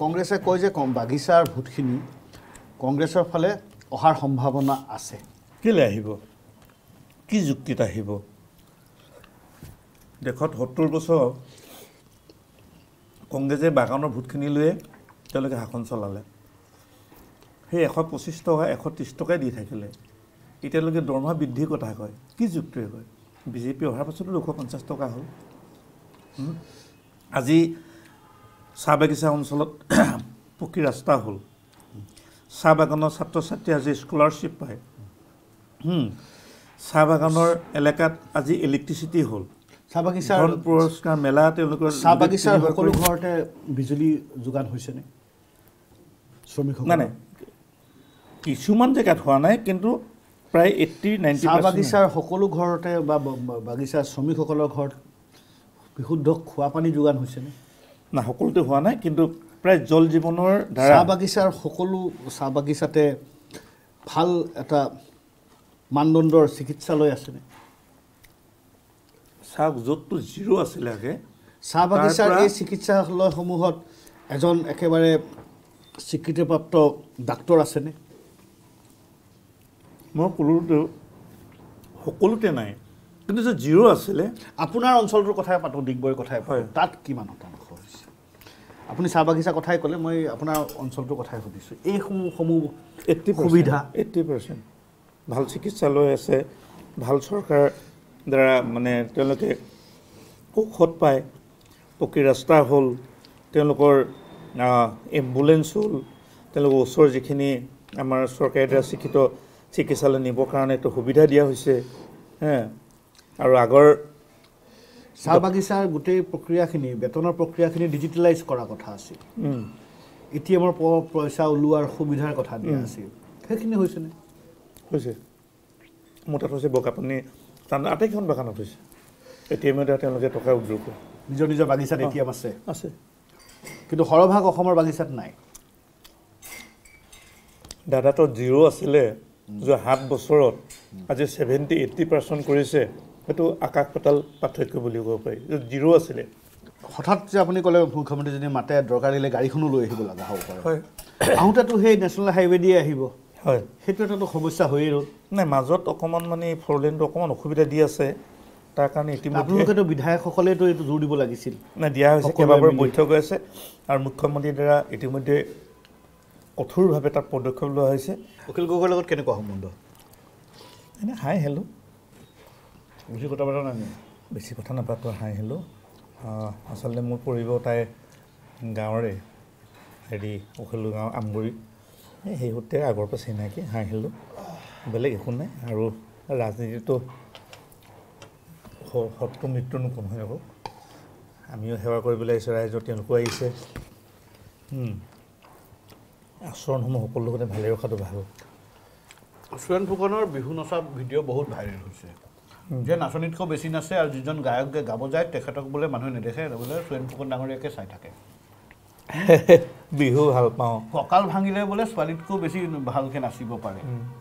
কংগ্ৰেছে কয় যে কম বাগিচাৰ ভোটখিনি কংগ্ৰেছৰ ফালে অহাৰ সম্ভাৱনা আছে কেলৈ আহিব কি যুক্তিত আহিব দেশত সত্তৰ বছৰ কংগ্ৰেছে বাগানৰ ভোটখিনি লৈ তেওঁলোকে শাসন চলালে সেই এশ পঁচিছ টকা এশ ত্ৰিছ টকাই দি থাকিলে এতিয়ালৈকে দৰমহা বৃদ্ধিৰ কথা কয় কি যুক্তিৰে কয় বিজেপি অহাৰ পাছতো দুশ পঞ্চাছ টকা হ'ল আজি চাহ বাগিচা অঞ্চলত পকী ৰাস্তা হ'ল চাহ বাগানৰ ছাত্ৰ ছাত্ৰীয়ে আজি স্কলাৰশ্বিপ পায় চাহ বাগানৰ এলেকাত আজি ইলেক্ট্ৰিচিটি হ'ল চাহ বাগিচাৰ পুৰস্কাৰ মেলা তেওঁলোকৰ চাহ বাগিচাৰ সকলো ঘৰতে বিজুলী যোগান হৈছেনে শ্ৰমিকসকল নাই কিছুমান জেগাত হোৱা নাই কিন্তু প্ৰায় এইটি নাইণ্টি চাহ বাগিচাৰ সকলো ঘৰতে বা বাগিচাৰ শ্ৰমিকসকলৰ ঘৰত বিশুদ্ধ খোৱা পানী যোগান হৈছেনে না সকলোতে হোৱা নাই কিন্তু প্ৰায় জল জীৱনৰ চাহ বাগিচাৰ সকলো চাহ বাগিচাতে ভাল এটা মানদণ্ডৰ চিকিৎসালয় আছেনে চাহ য'তটো জিৰ' আছিলে আগে চাহ বাগিচাৰ এই চিকিৎসালয়সমূহত এজন একেবাৰে স্বীকৃতিপ্ৰাপ্ত ডাক্তৰ আছেনে মই ক'লোতো সকলোতে নাই কিন্তু যে জিৰ' আছিলে আপোনাৰ অঞ্চলটোৰ কথাই পাতোঁ ডিগবৈৰ কথাই পাতোঁ তাত কিমান শতাংশ হৈছে আপুনি চাহ বাগিচাৰ কথাই ক'লে মই আপোনাৰ অঞ্চলটোৰ কথাই সুধিছোঁ এইসমূহসমূহ এইটি সুবিধা এইটি পাৰ্চেণ্ট ভাল চিকিৎসালয় আছে ভাল চৰকাৰৰ দ্বাৰা মানে তেওঁলোকে ঔষধ পায় পকী ৰাস্তা হ'ল তেওঁলোকৰ এম্বুলেঞ্চ হ'ল তেওঁলোকৰ ওচৰ যিখিনি আমাৰ চৰকাৰে দ্বাৰা স্বীকৃত চিকিৎসালয় নিবৰ কাৰণে এইটো সুবিধা দিয়া হৈছে হে আৰু আগৰ চাহ বাগিচাৰ গোটেই প্ৰক্ৰিয়াখিনি বেতনৰ প্ৰক্ৰিয়াখিনি ডিজিটেলাইজ কৰাৰ কথা আছিল এ টি এমৰ পইচা ওলোৱাৰ সুবিধাৰ কথা দিয়া আছিল সেইখিনি হৈছেনে হৈছে মোৰ তাত হৈছে বগাপানী আটাইকেইখন বাগানত হৈছে এ টি এমৰ দ্বাৰা তেওঁলোকে টকা উদ্যোগ নিজৰ নিজৰ বাগিচাত এ টি এম আছে আছে কিন্তু সৰহভাগ অসমৰ বাগিচাত নাই দাদাটো জিৰ' আছিলে যোৱা সাত বছৰত আজি ছেভেণ্টি এইটি পাৰ্চেণ্ট কৰিছে সেইটো আকাশ পাতাল পাৰ্থক্য বুলি ক'ব পাৰি জিৰ' আছিলে হঠাৎ যে আপুনি ক'লে মুখ্যমন্ত্ৰীজনী মাতে দৰকাৰ দিলে গাড়ীখনো লৈ আহিব লগা হ'ব পাৰে হয় আউটা তো হে ন্যাশনাল হাইওয়ে দি আহিব হয় হেটোটা তো সমস্যা হই রত না মাজত অকমান মানে ফোর লেন অকমান অসুবিধা দি আছে তার কারণে ইতিমধ্যে বিধায়ক সকলে তো এটো জোর দিব লাগিছিল না দিয়া হইছে কেবাবার বৈঠক হইছে আর মুখ্যমন্ত্রী দ্বারা ইতিমধ্যে কঠোর ভাবে তার পদক্ষেপ লওয়া হইছে উকিল গগৈৰ লগত কেনে কোৱা সম্বন্ধ এনে হাই হেলো বুজি কথা বলা না বেছি কথা না পাতো হাই হেলো আসলে মোৰ পৰিব তাই গাঁৱৰে Hadi, ukhelu gaon amgori. He hote agor pa sena ki ha hello. Beleg ekhon na. Aro rajniti to hotto mitto nu kom hoyabo. Amio hewa koribole ise rajoti onko aise. Hmm. Ashron homo hokol logote bhale rakha to bhalo. Suren Phukanor bihu nasab video bahut viral hoise. Je nationit ko beshi nase ar jijon gayok ke gabo jay tekhatok bole manu ne dekhe bole Suren Phukan dangoriya ke sai thake. Bihu hal pao. Kokal bhangile bole swalit ko beshi bhalke nasibo pare.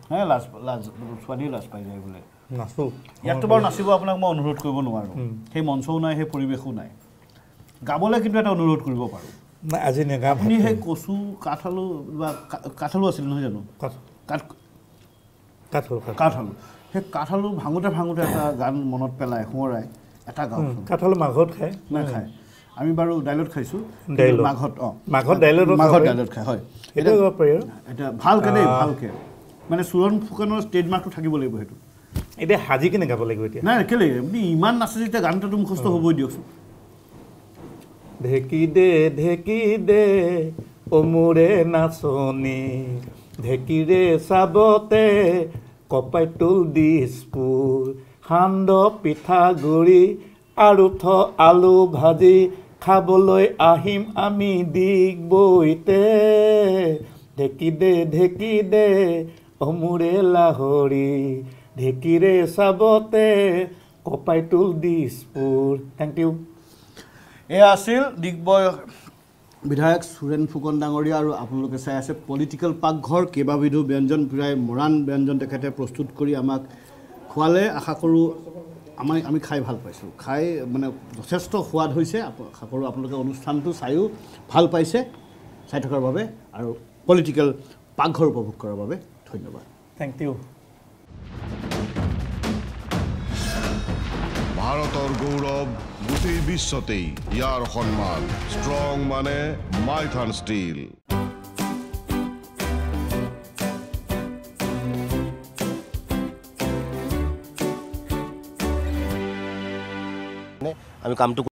Ha las las swali las pai jay bole. Nasu. Yakto bar nasibo apunak ma onurodh koribo nwaro. He monso nai he poribesho nai. Gabole kintu eta onurodh koribo paru. Na aji ne gab. Apuni he kosu kathalu ba kathalu asil no jano. Kath kathalu kathalu. He kathalu bhangote bhangote eta gan monot pelai horai eta gab. Kathalu maghot khai na khai. আমি বারো dialog খাইছো মাঘত অ মাঘত dialog মাঘত dialog খাই হয় এটা প্রিয় এটা ভালকে নাই ভালকে মানে সুরন ফুকানৰ ট্ৰেডমাৰ্কটো থাকিব লাগিব হেতু এটা হাজি কেনে গাব লাগিব এটা নাই কেলে আপুনি ইমান নাচিতে গানটো তুমি খষ্ট হ'ব দিওছ ঢেকি দে ঢেকি দে ও মোৰে নাচনি ঢেকি ৰে সাবতে কপাই তুল দিছপুৰ হান্দ পিঠা গুৰি আৰু থ আলু ভাজি খাবলৈ আহিম আমি ডিগবৈতে ঢেকি দে ঢেকি দে অমুৰে লাহৰি ঢেকিৰে সাবতে কপাই তুল দিছপুৰ থ্যাংক ইউ এ আছিল ডিগবৈ বিধায়ক সুৰেন ফুকন ডাঙৰীয়া আৰু আপোনালোকে চাই আছে পলিটিকেল পাকঘৰ কেবাবিধ ব্যঞ্জন প্ৰায় মৰাণ ব্যঞ্জন তেখেতে প্ৰস্তুত কৰি আমাক খোৱালে আশা কৰোঁ আমি আমি খাই ভাল পাইছো খাই মানে যথেষ্ট স্বাদ হৈছে সকলো আপোনালোকে অনুষ্ঠানটো চাইও ভাল পাইছে চাই থকাৰ বাবে আৰু পলিটিকেল পাকঘৰ উপভোগ কৰাৰ বাবে ধন্যবাদ থ্যাংক ইউ ভাৰতৰ গৌৰৱ গোটেই বিশ্বতেই ইয়াৰ সন্মান ষ্ট্ৰং মানে Maithon steel I will come to